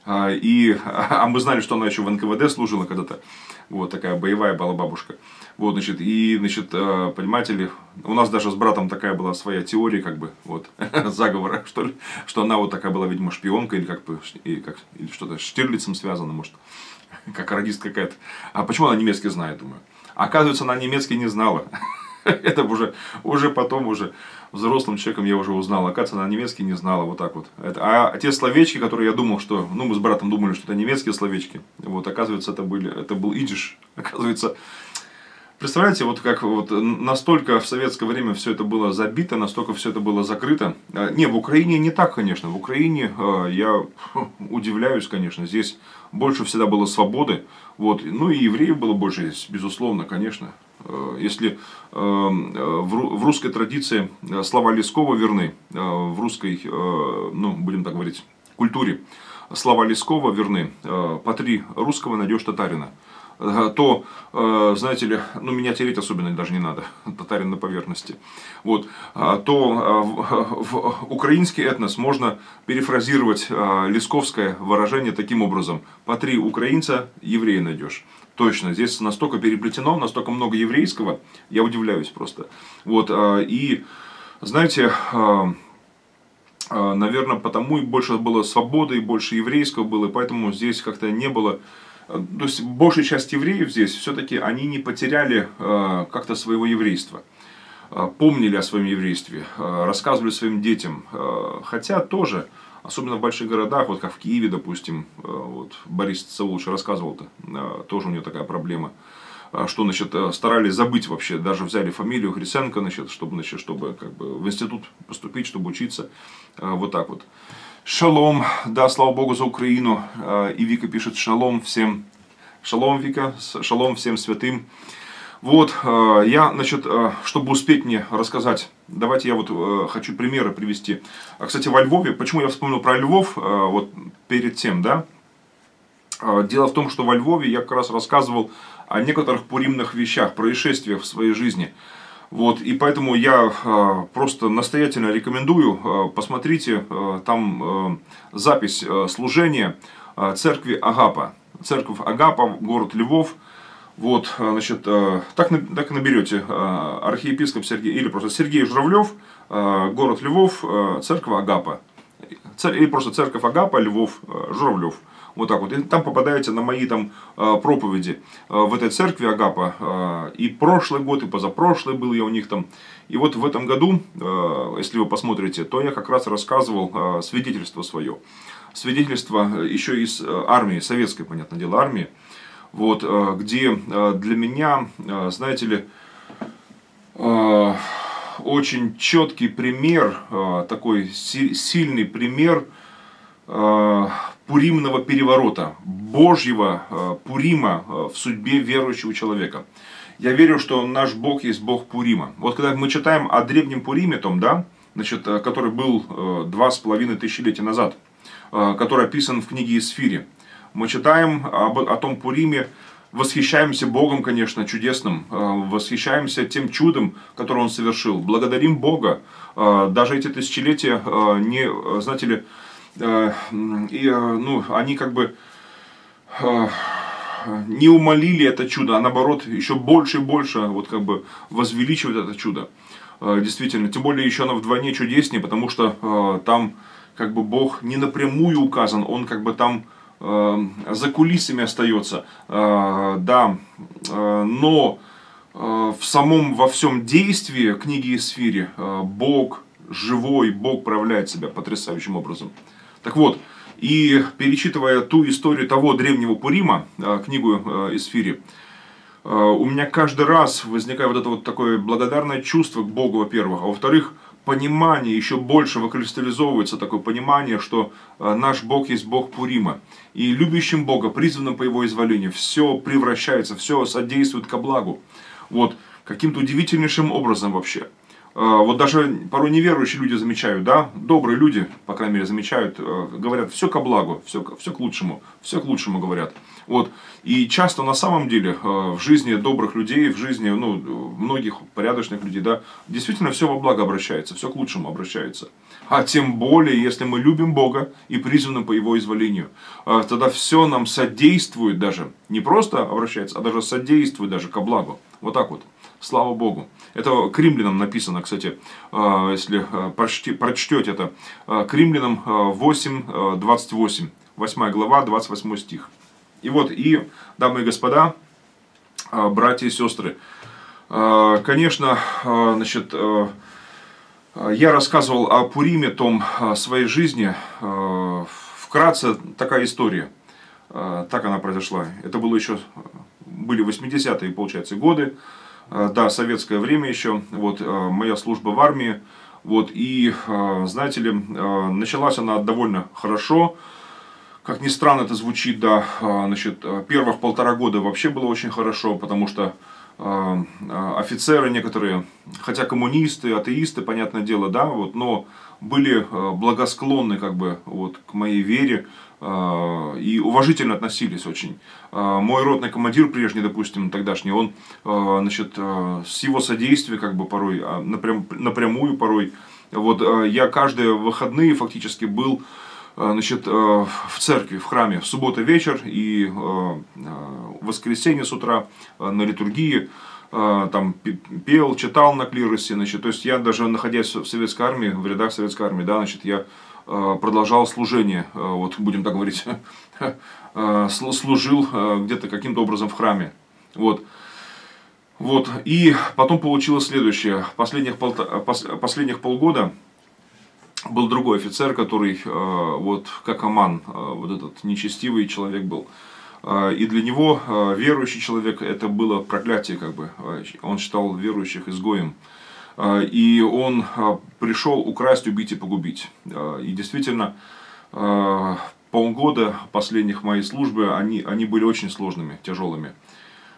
А мы знали, что она еще в НКВД служила когда-то. Вот такая боевая была бабушка. Вот, значит, и, значит, понимаете ли, у нас даже с братом такая была своя теория, как бы, вот, заговора, что ли, что она вот такая была, видимо, шпионка, или как бы, или что-то с Штирлицем связано, может, как радист какая-то. А почему она немецкий знает, думаю? Оказывается, она немецкий не знала. Это уже потом, уже взрослым человеком я уже узнал. Оказывается, она немецкий не знала, вот так вот. А те словечки, которые я думал, что... Ну, мы с братом думали, что это немецкие словечки. Вот, оказывается, это был идиш. Оказывается... Представляете, вот как вот настолько в советское время все это было забито, настолько все это было закрыто. Не, в Украине не так, конечно. В Украине я удивляюсь, конечно. Здесь больше всегда было свободы. Вот. Ну и евреев было больше здесь, безусловно, конечно. Если в русской традиции слова Лескова верны, в русской, ну, будем так говорить, культуре слова Лескова верны, «Потри русского, найдешь татарина», то, знаете ли, ну, меня тереть особенно даже не надо, татарин на поверхности. Вот, то в украинский этнос можно перефразировать лесковское выражение таким образом: «Потри украинца, еврея найдешь». Точно, здесь настолько переплетено, настолько много еврейского, я удивляюсь просто. Вот, и, знаете, наверное, потому и больше было свободы, и больше еврейского было, и поэтому здесь как-то не было... То есть, большая часть евреев здесь, все-таки, они не потеряли как-то своего еврейства. Помнили о своем еврействе, рассказывали своим детям. Хотя тоже, особенно в больших городах, вот как в Киеве, допустим, вот Борис Цаулович рассказывал-то, тоже у него такая проблема. Что, значит, старались забыть вообще, даже взяли фамилию Хрисенко, значит, чтобы как бы в институт поступить, чтобы учиться. Вот так вот. Шалом, да, слава Богу за Украину. И Вика пишет: шалом всем. Шалом, Вика, шалом всем святым. Вот, я, значит, чтобы успеть мне рассказать, давайте я вот хочу примеры привести. Кстати, во Львове, почему я вспомнил про Львов, вот перед тем, да? Дело в том, что во Львове я как раз рассказывал о некоторых пуримных вещах, происшествиях в своей жизни. Вот, и поэтому я просто настоятельно рекомендую, посмотрите там запись служения церкви Агапа. Церковь Агапа, город Львов. Вот, значит, так наберете архиепископ Сергей, или просто Сергей Журавлев, город Львов, церковь Агапа. Или просто церковь Агапа, Львов, Журавлев. Вот так вот. И там попадаете на мои там проповеди в этой церкви Агапа. И прошлый год, и позапрошлый был я у них там. И вот в этом году, если вы посмотрите, то я как раз рассказывал свидетельство свое. Свидетельство еще из армии, советской, понятное дело, армии. Вот, где для меня, знаете ли, очень четкий пример, такой сильный пример пуримного переворота, Божьего Пурима в судьбе верующего человека. Я верю, что наш Бог есть Бог Пурима. Вот когда мы читаем о древнем Пуриме, том, да, значит, который был 2500 лет назад, который описан в книге Эсфири, мы читаем о том Пуриме, восхищаемся Богом, конечно, чудесным, восхищаемся тем чудом, которое Он совершил, благодарим Бога. Даже эти тысячелетия, не, знаете ли, и, ну, они как бы не умолили это чудо, а наоборот, еще больше и больше вот как бы возвеличивают это чудо. Действительно, тем более еще оно вдвойне чудеснее, потому что там как бы Бог не напрямую указан, Он как бы там за кулисами остается. Да, но во всем действии книги Эсфири Бог живой, Бог проявляет себя потрясающим образом. Так вот, и перечитывая ту историю того древнего Пурима, книгу Эсфири, у меня каждый раз возникает вот это вот такое благодарное чувство к Богу, во-первых, а во-вторых, понимание, еще больше выкристаллизовывается такое понимание, что наш Бог есть Бог Пурима. И любящим Бога, призванным по Его изволению, все превращается, все содействует ко благу. Вот, каким-то удивительнейшим образом вообще. Вот даже порой неверующие люди замечают, да, добрые люди, по крайней мере, замечают, говорят, все ко благу, все к лучшему говорят. Вот. И часто на самом деле в жизни добрых людей, в жизни многих порядочных людей, да, действительно все во благо обращается, все к лучшему обращается. А тем более, если мы любим Бога и призваны по Его изволению, тогда все нам содействует даже, не просто обращается, а даже содействует даже ко благу. Вот так вот. Слава Богу. Это к римлянам написано, кстати, если прочтете это. К римлянам 8, 28. 8 глава, 28 стих. И вот, и, дамы и господа, братья и сестры, конечно, значит, я рассказывал о Пуриме, том своей жизни. Вкратце такая история. Так она произошла. Это было еще, были 80-е, получается, годы. Да, советское время еще, вот, моя служба в армии, вот, и, знаете ли, началась она довольно хорошо, как ни странно это звучит, да, значит, первых 1,5 года вообще было очень хорошо, потому что офицеры некоторые, хотя коммунисты, атеисты, понятное дело, да, вот, но были благосклонны, как бы, вот, к моей вере, и уважительно относились очень. Мой ротный командир прежний, допустим, тогдашний, он, значит, с его содействия, как бы, порой, напрямую порой, вот, я каждые выходные фактически был, значит, в церкви, в храме, в субботу вечер и воскресенье с утра на литургии, там пел, читал на клиросе, значит, то есть я даже, находясь в советской армии, в рядах советской армии, да, значит, я продолжал служение, вот будем так говорить, служил где-то каким-то образом в храме, вот. Вот, и потом получилось следующее, последних полгода был другой офицер, который, вот, как Аман, вот этот нечестивый человек был, и для него верующий человек, это было проклятие, как бы, он считал верующих изгоем. И он пришел украсть, убить и погубить. И действительно, полгода последних моей службы, они были очень сложными, тяжелыми.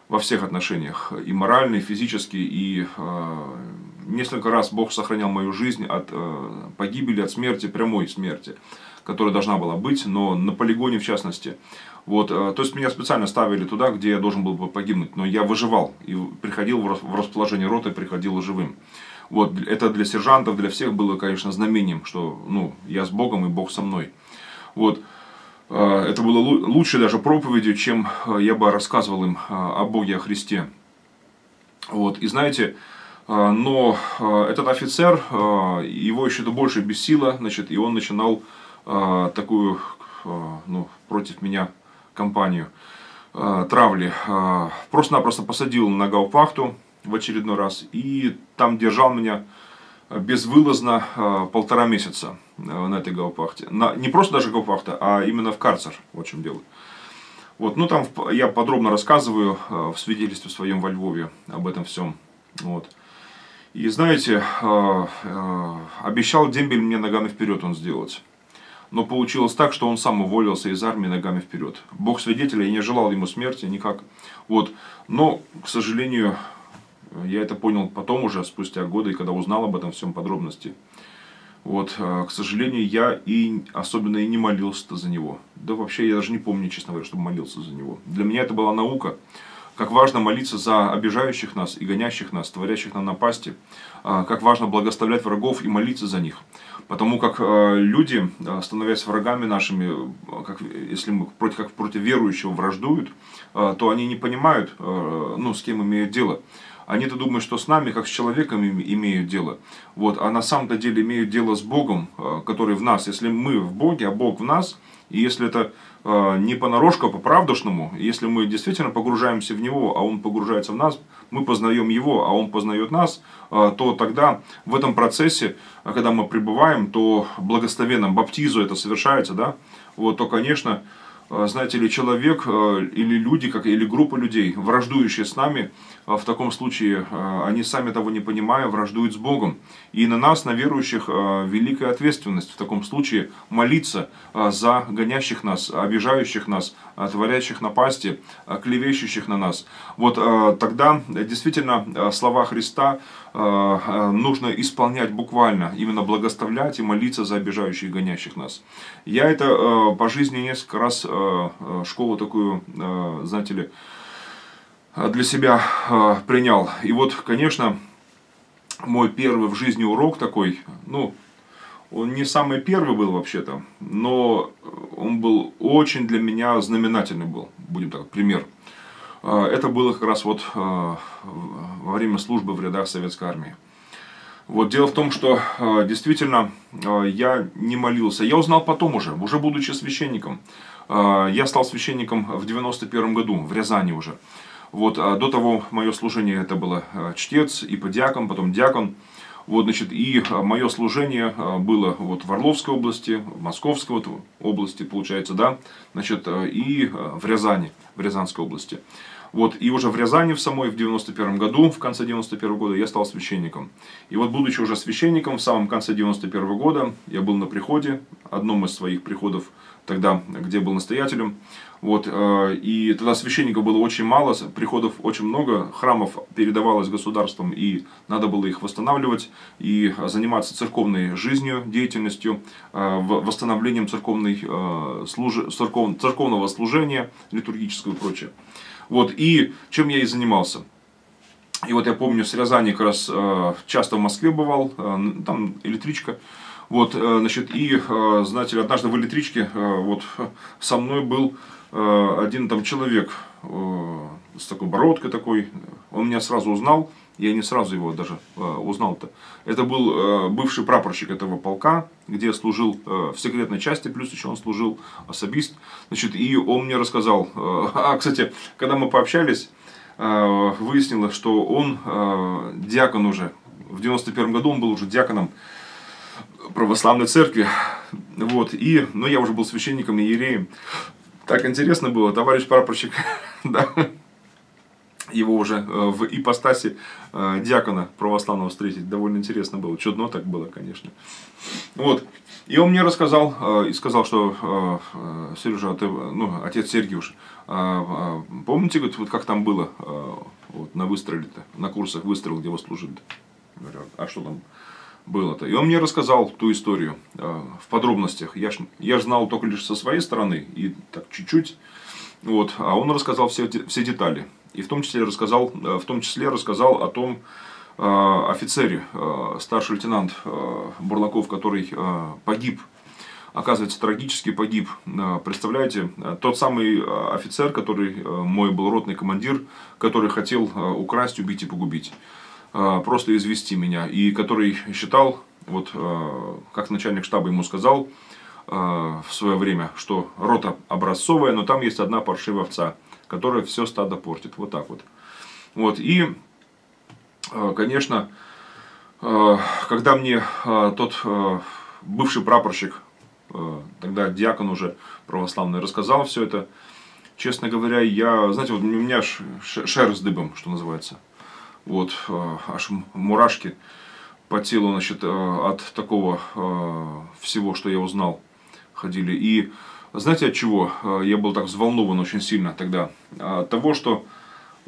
Во всех отношениях. И морально, и физически. И несколько раз Бог сохранял мою жизнь от погибели, от смерти, прямой смерти, которая должна была быть, но на полигоне в частности. Вот, то есть меня специально ставили туда, где я должен был бы погибнуть, но я выживал и приходил в расположение роты, приходил живым. Вот, это для сержантов, для всех было, конечно, знамением, что, ну, я с Богом и Бог со мной. Вот. Это было лучше даже проповедью, чем я бы рассказывал им о Боге, о Христе. Вот. И знаете, но этот офицер, его еще больше бесило, значит, и он начинал такую, ну, против меня кампанию травли. Просто-напросто посадил на гаупахту в очередной раз и там держал меня безвылазно 1,5 месяца на этой гаупахте. Не просто даже гаупахта, а именно в карцер, вот в чем дело. Вот, ну там я подробно рассказываю в свидетельстве своем во Львове об этом всем. Вот. И знаете, обещал дембель мне ногами вперед он сделать. Но получилось так, что он сам уволился из армии ногами вперед. Бог свидетель, я не желал ему смерти никак. Вот. Но, к сожалению, я это понял потом уже, спустя годы, когда узнал об этом всем подробности. Вот, к сожалению, я и особенно и не молился-то за него. Да вообще, я даже не помню, честно говоря, чтобы молился за него. Для меня это была наука. Как важно молиться за обижающих нас и гонящих нас, творящих нам напасти. Как важно благословлять врагов и молиться за них. Потому как люди, становясь врагами нашими, как, если мы против верующего враждуют, то они не понимают, ну, с кем имеют дело. Они-то думают, что с нами, как с человеком, имеют дело. Вот. А на самом-то деле имеют дело с Богом, который в нас. Если мы в Боге, а Бог в нас, и если это не понарошку, а по-правдушному, если мы действительно погружаемся в Него, а Он погружается в нас, мы познаем Его, а Он познает нас, то тогда в этом процессе, когда мы пребываем, то благословенно, баптизу это совершается, да, вот, то, конечно, знаете ли, человек или люди, или группа людей, враждующие с нами, в таком случае они, сами того не понимая, враждуют с Богом. И на нас, на верующих, великая ответственность в таком случае молиться за гонящих нас, обижающих нас, творящих напасти, клевещущих на нас. Вот тогда действительно слова Христа нужно исполнять буквально, именно благословлять и молиться за обижающих и гонящих нас. Я это по жизни несколько раз школу такую, знаете ли, для себя принял. И вот, конечно, мой первый в жизни урок такой, ну, он не самый первый был вообще-то, но он был очень для меня знаменательный был, будем так, пример. Это было как раз вот во время службы в рядах советской армии. Вот дело в том, что действительно я не молился. Я узнал потом уже будучи священником. Я стал священником в 91-м году, в Рязани уже. Вот, а до того мое служение это было чтец, и подиакон, потом диакон. Вот, значит, и мое служение было вот в Орловской области, в Московской вот области, получается, да, значит, и в Рязани, в Рязанской области. Вот, и уже в Рязани в самой в 91 году, в конце 91 года я стал священником. И вот, будучи уже священником, в самом конце 91 года я был на приходе, одном из своих приходов тогда, где был настоятелем. Вот, и тогда священников было очень мало, приходов очень много, храмов передавалось государством, и надо было их восстанавливать, и заниматься церковной жизнью, деятельностью, восстановлением церковного служения, литургического и прочее. Вот, и чем я и занимался. И вот я помню, с Рязани как раз часто в Москве бывал, там электричка. Вот, значит, и, знаете, однажды в электричке вот со мной был один там человек с такой бородкой такой. Он меня сразу узнал, я не сразу его даже узнал-то. Это был бывший прапорщик этого полка, где служил в секретной части, плюс еще он служил особист. Значит, и он мне рассказал, кстати, когда мы пообщались, выяснилось, что он диакон уже, в 91 году он был уже диаконом православной церкви. Вот, и, ну, я уже был священником и иереем. Так интересно было, товарищ прапорщик, да, его уже в ипостаси диакона православного встретить, довольно интересно было, чудно так было, конечно. Вот, и он мне рассказал, и сказал, что, Сережа, ты, ну, отец Сергей уж, помните, говорит, вот как там было, вот, на выстреле-то, на курсах выстрел, где его служили? Говорю, а что там было-то? И он мне рассказал ту историю в подробностях. Я ж знал только лишь со своей стороны, и так чуть-чуть. Вот, а он рассказал все детали. И в том числе рассказал о том офицере, старший лейтенант Бурлаков, который погиб. Оказывается, трагически погиб. Представляете, тот самый офицер, который мой был ротный командир, который хотел украсть, убить и погубить. Просто извести меня. И который считал, вот как начальник штаба ему сказал в свое время, что рота образцовая, но там есть одна паршивая овца, которая все стадо портит. Вот так вот. Вот. И, конечно, когда мне тот бывший прапорщик, тогда диакон уже православный, рассказал все это, честно говоря, я, знаете, вот у меня шерсть дыбом, что называется. Вот, аж мурашки по телу, значит, от такого всего, что я узнал, ходили. И знаете, от чего я был так взволнован очень сильно тогда? От того, что,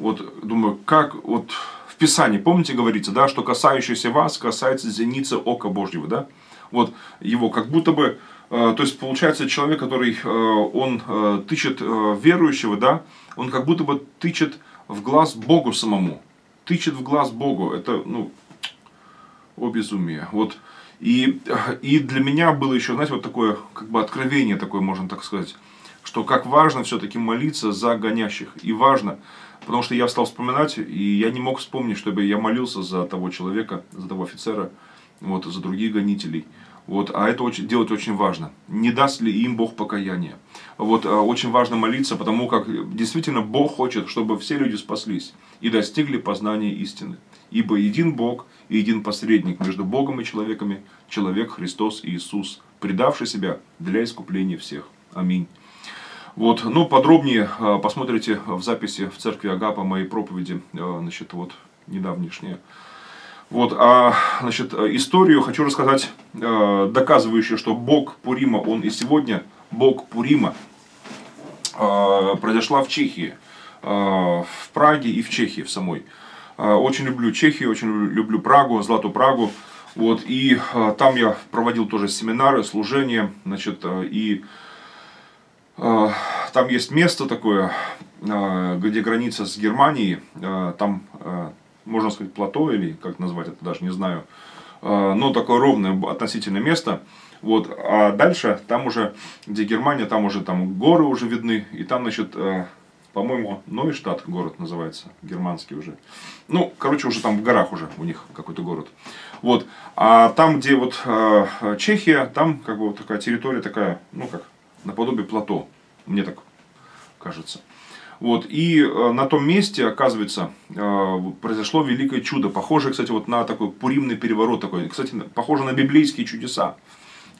вот, думаю, как, вот, в Писании, помните, говорится, да, что касающийся вас касается зеницы ока Божьего, да? Вот, его как будто бы, то есть, получается, человек, который, он тычет верующего, да, он как будто бы тычет в глаз Богу самому. Тычет в глаз Богу, это, ну, о безумие. Вот. И для меня было еще, знаете, вот такое, как бы откровение такое, можно так сказать, что как важно все-таки молиться за гонящих. И важно, потому что я стал вспоминать, и я не мог вспомнить, чтобы я молился за того человека, за того офицера, вот, за других гонителей. Вот, а это делать очень важно. Не даст ли им Бог покаяния? Вот, очень важно молиться, потому как действительно Бог хочет, чтобы все люди спаслись и достигли познания истины. Ибо един Бог и един посредник между Богом и человеками, человек Христос Иисус, предавший себя для искупления всех. Аминь. Вот, ну, подробнее посмотрите в записи в церкви Агапа моей проповеди, значит, вот, недавнешняя. Вот, а, значит, историю хочу рассказать, доказывающую, что Бог Пурима, он и сегодня Бог Пурима, произошла в Чехии, в Праге и в Чехии в самой. Очень люблю Чехию, очень люблю Прагу, Злату Прагу. Вот, и там я проводил тоже семинары, служения, значит, и там есть место такое, где граница с Германией, там, можно сказать, плато, или как назвать это, даже не знаю, но такое ровное относительно место. Вот, а дальше, там уже, где Германия, там уже там горы уже видны, и там, значит, по-моему, Нойштадт город называется, германский уже. Ну, короче, уже там в горах уже у них какой-то город. Вот, а там, где вот Чехия, там как бы вот такая территория такая, ну как, наподобие плато, мне так кажется. Вот, и на том месте, оказывается, произошло великое чудо, похоже, кстати, вот на такой пуримный переворот такой, кстати, похоже на библейские чудеса.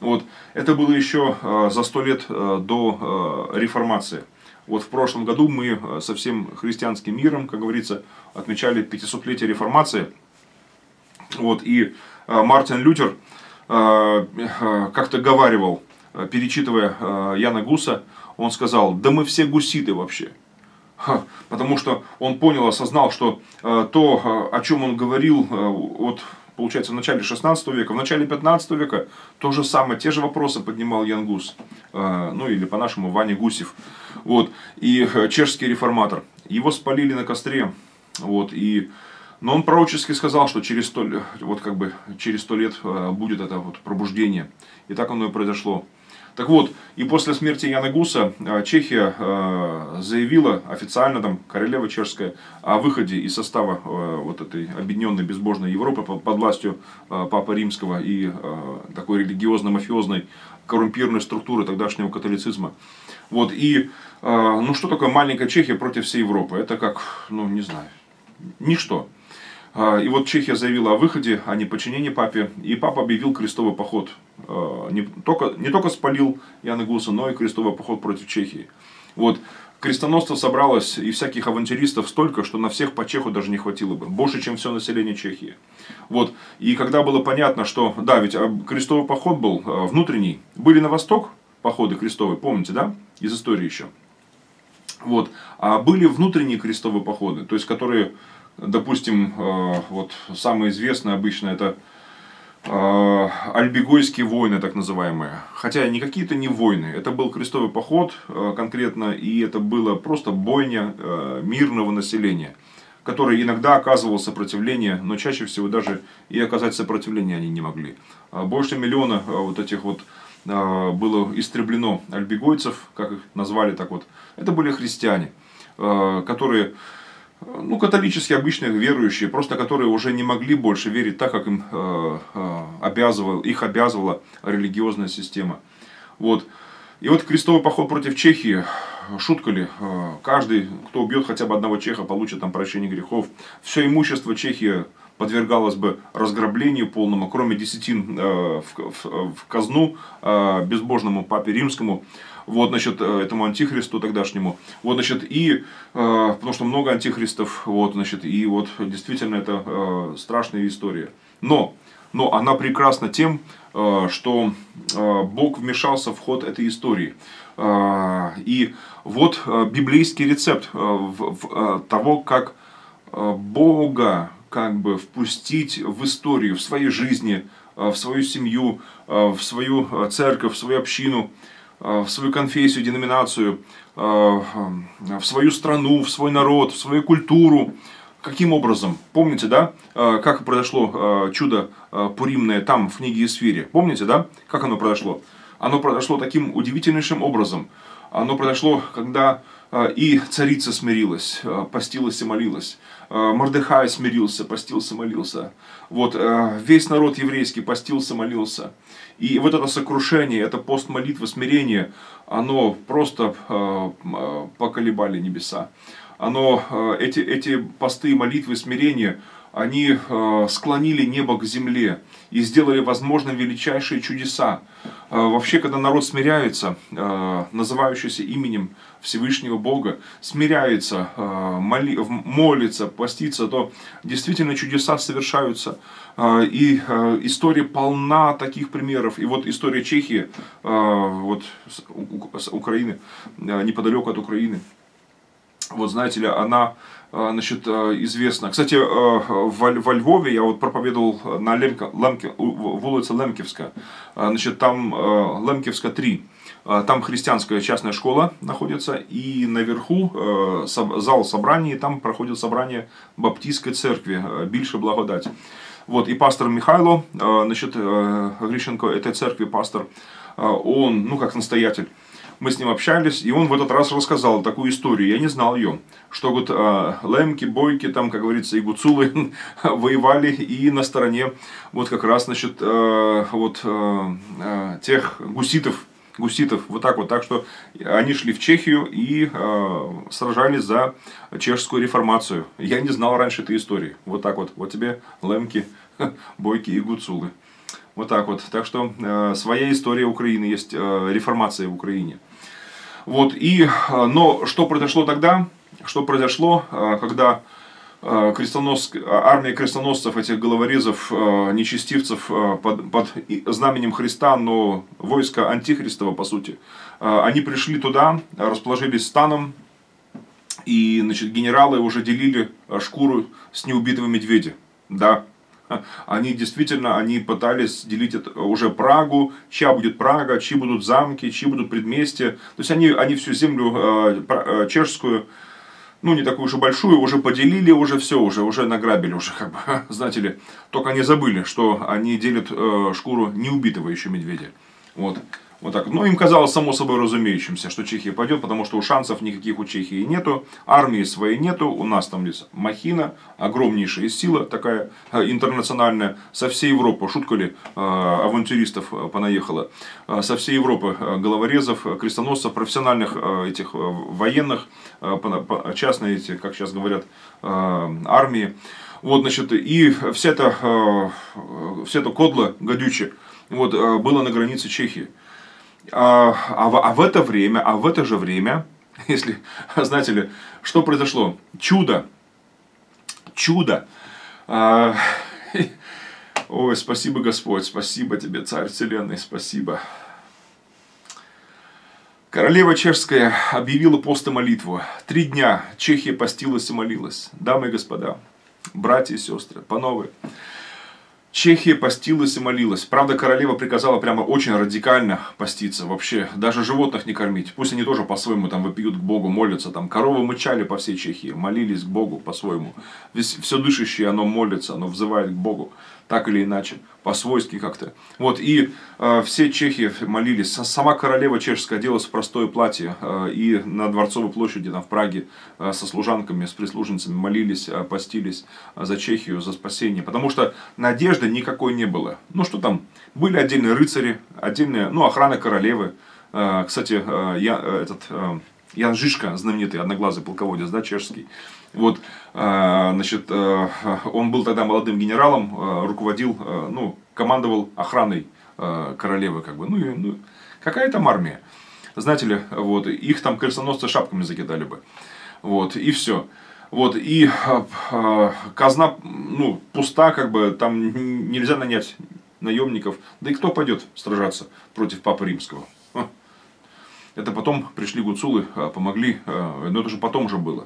Вот, это было еще за 100 лет до реформации. Вот в прошлом году мы со всем христианским миром, как говорится, отмечали 500-летие реформации. Вот, и Мартин Лютер как-то говаривал, перечитывая Яна Гуса, он сказал: да мы все гуситы вообще. Потому что он понял, осознал, что то, о чем он говорил, вот, получается, в начале 16 века, в начале 15 века, то же самое, те же вопросы поднимал Ян Гус, ну или по-нашему Ваня Гусев, вот, и чешский реформатор. Его спалили на костре, вот, и, но он пророчески сказал, что через 100, вот, как бы, через 100 лет будет это вот пробуждение, и так оно и произошло. Так вот, и после смерти Яна Гуса Чехия заявила официально, там, королева чешская, о выходе из состава вот этой объединенной безбожной Европы под властью Папы Римского и такой религиозно-мафиозной коррумпированной структуры тогдашнего католицизма. Вот, и, ну, что такое маленькая Чехия против всей Европы? Это как, ну, не знаю, ничто. И вот Чехия заявила о выходе, о неподчинении папе, и папа объявил крестовый поход. Не только спалил Яна Гуса, но и крестовый поход против Чехии. Вот. Крестоносцев собралось и всяких авантюристов столько, что на всех по чеху даже не хватило бы. Больше, чем все население Чехии. Вот. И когда было понятно, что... Да, ведь крестовый поход был внутренний. Были на восток походы крестовые, помните, да? Из истории еще. Вот. А были внутренние крестовые походы, то есть которые... Допустим, вот самое известное обычно это альбигойские войны, так называемые. Хотя никакие-то не войны. Это был крестовый поход конкретно, и это было просто бойня мирного населения, который иногда оказывал сопротивление, но чаще всего даже и оказать сопротивление они не могли. Больше миллиона вот этих вот было истреблено альбигойцев, как их назвали так вот. Это были христиане, которые... Ну, католические, обычные, верующие, просто которые уже не могли больше верить так, как им их обязывала религиозная система. Вот. И вот крестовый поход против Чехии, шутка ли, каждый, кто убьет хотя бы одного чеха, получит там прощение грехов. Все имущество Чехии подвергалось бы разграблению полному, кроме десятин в казну безбожному папе римскому. Вот, значит, этому антихристу тогдашнему. Вот, значит, и, потому что много антихристов, вот, значит, и вот, действительно, это страшная история. Но она прекрасна тем, что Бог вмешался в ход этой истории. И вот библейский рецепт того, как Бога, как бы, впустить в историю, в своей жизни, в свою семью, в свою церковь, в свою общину, в свою конфессию, деноминацию, в свою страну, в свой народ, в свою культуру. Каким образом? Помните, да, как произошло чудо пуримное там, в книге Эсфири? Помните, да, как оно произошло? Оно произошло таким удивительнейшим образом. Оно произошло, когда и царица смирилась, постилась и молилась. Мордехай смирился, постился, молился. Вот, весь народ еврейский постился, молился. И вот это сокрушение, это пост, молитва, смирение, оно просто поколебали небеса. Оно, эти посты, молитвы, смирения, они склонили небо к земле и сделали возможным величайшие чудеса. Вообще, когда народ смиряется, называющийся именем Всевышнего Бога, смиряется, молится, постится, то действительно чудеса совершаются. И история полна таких примеров. И вот история Чехии, вот, с Украины, неподалеку от Украины. вот знаете ли, она, значит, известна. Кстати, во Львове я вот проповедовал на улице Лемківська, значит, там Лемківська 3. Там христианская частная школа находится, и наверху зал собраний, там проходит собрание Баптистской церкви «Більше благодать». Вот, и пастор Михайло, значит, Грищенко этой церкви, пастор, он, ну как настоятель, мы с ним общались, и он в этот раз рассказал такую историю, я не знал ее, что вот лемки, бойки, там, как говорится, и гуцулы воевали, и на стороне вот как раз, значит, вот тех гуситов, вот так что они шли в Чехию и сражались за чешскую реформацию. Я не знал раньше этой истории, вот так вот, вот тебе лемки, бойки и гуцулы, вот так вот, так что своя история Украины есть, реформация в Украине. Вот, и, но что произошло тогда, что произошло, когда... армия крестоносцев, этих головорезов, нечестивцев под знаменем Христа, но войско антихристова, по сути, они пришли туда, расположились станом, и, значит, генералы уже делили шкуру с неубитого медведя, да. Они действительно, они пытались делить уже Прагу, чья будет Прага, чьи будут замки, чьи будут предместья, то есть они всю землю чешскую, ну, не такую уж и большую, уже поделили, уже все, уже награбили, уже как бы, знаете ли. Только они забыли, что они делят шкуру неубитого еще медведя. Вот, вот так. Но им казалось само собой разумеющимся, что Чехия пойдет, потому что у шансов никаких у Чехии нету, армии своей нету, у нас там есть махина, огромнейшая сила такая интернациональная, со всей Европы, шутка ли, авантюристов понаехала, со всей Европы головорезов, крестоносцев, профессиональных этих военных, частные эти, как сейчас говорят, армии. Вот, значит, и вся эта кодла гадючая, вот, было на границе Чехии. А в это же время, если, знаете ли, что произошло? Чудо. Ой, спасибо, Господь, спасибо тебе, Царь Вселенной, спасибо. Королева чешская объявила пост и молитву. 3 дня Чехия постилась и молилась. Дамы и господа, братья и сестры, панове. Чехия постилась и молилась. Правда, королева приказала прямо очень радикально поститься вообще. Даже животных не кормить. Пусть они тоже по-своему там вопиют к Богу, молятся. Там коровы мычали по всей Чехии, молились к Богу по-своему. Все дышащее, оно молится, оно взывает к Богу. Так или иначе, по-свойски как-то. Вот, и все чехи молились. Сама королева чешская оделась в простое платье. И на Дворцовой площади, там, в Праге, со служанками, с прислужницами молились, постились за Чехию, за спасение. Потому что надежды никакой не было. Ну, что там, были отдельные рыцари, отдельная, ну, охрана королевы. Кстати, Ян Жишка, знаменитый одноглазый полководец, да, чешский. Вот, значит, он был тогда молодым генералом, руководил, ну, командовал охраной королевы, как бы, ну, какая там армия, знаете ли, вот, их там крестоносцы шапками закидали бы, вот, и все. Вот, и казна, ну, пуста, как бы, там нельзя нанять наемников, да и кто пойдет сражаться против Папы Римского? Это потом пришли гуцулы, помогли, но это же потом уже было.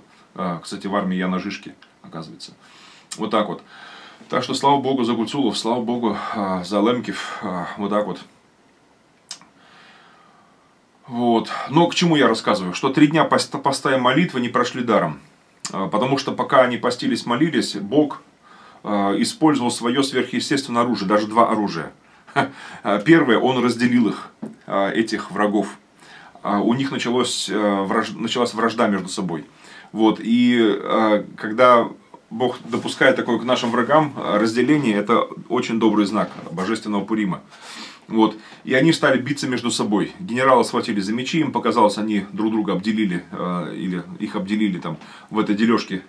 Кстати, в армии Яна Жишки, оказывается. Вот так вот. Так что, слава Богу, за гуцулов, слава Богу, за лемкив. Вот так вот. Вот. Но к чему я рассказываю? Что 3 дня поста и молитвы не прошли даром. Потому что пока они постились, молились, Бог использовал свое сверхъестественное оружие. Даже 2 оружия. Первое, он разделил их, этих врагов. У них началась вражда между собой. Вот, и когда Бог допускает такое к нашим врагам разделение, это очень добрый знак божественного Пурима. Вот, и они стали биться между собой. Генералы схватили за мечи, им показалось, они друг друга обделили, или их обделили там в этой дележке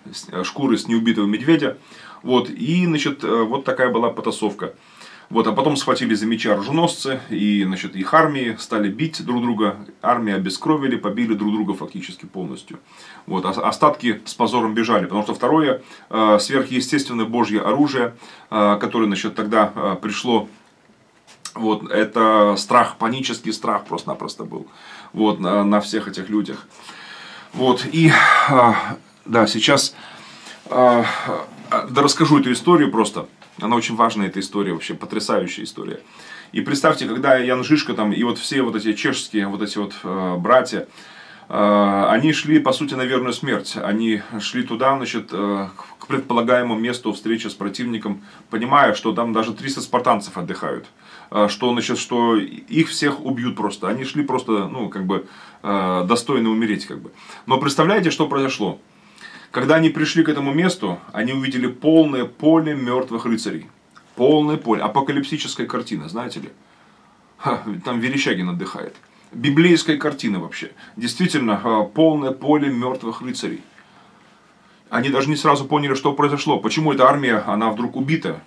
шкуры с неубитого медведя. Вот, и, значит, вот такая была потасовка. Вот, а потом схватили за мечи оруженосцы, и, значит, их армии стали бить друг друга, армии обескровили, побили друг друга фактически полностью. Вот, остатки с позором бежали, потому что второе, сверхъестественное божье оружие, которое, значит, тогда пришло, вот, это страх, панический страх просто-напросто был, вот, на всех этих людях. Вот, и да, сейчас расскажу эту историю просто. Она очень важная, эта история, вообще потрясающая история. И представьте, когда Ян Жишка там, и вот все вот эти чешские вот эти вот братья, они шли, по сути, на верную смерть. Они шли туда, значит, к предполагаемому месту встречи с противником, понимая, что там даже 300 спартанцев отдыхают. Что, значит, что их всех убьют просто. Они шли просто, ну, как бы, достойно умереть, как бы. Но представляете, что произошло? Когда они пришли к этому месту, они увидели полное поле мертвых рыцарей. Полное поле. Апокалипсическая картина, знаете ли. Ха, там Верещагин отдыхает. Библейская картина вообще. Действительно, полное поле мертвых рыцарей. Они даже не сразу поняли, что произошло. Почему эта армия, она вдруг убита.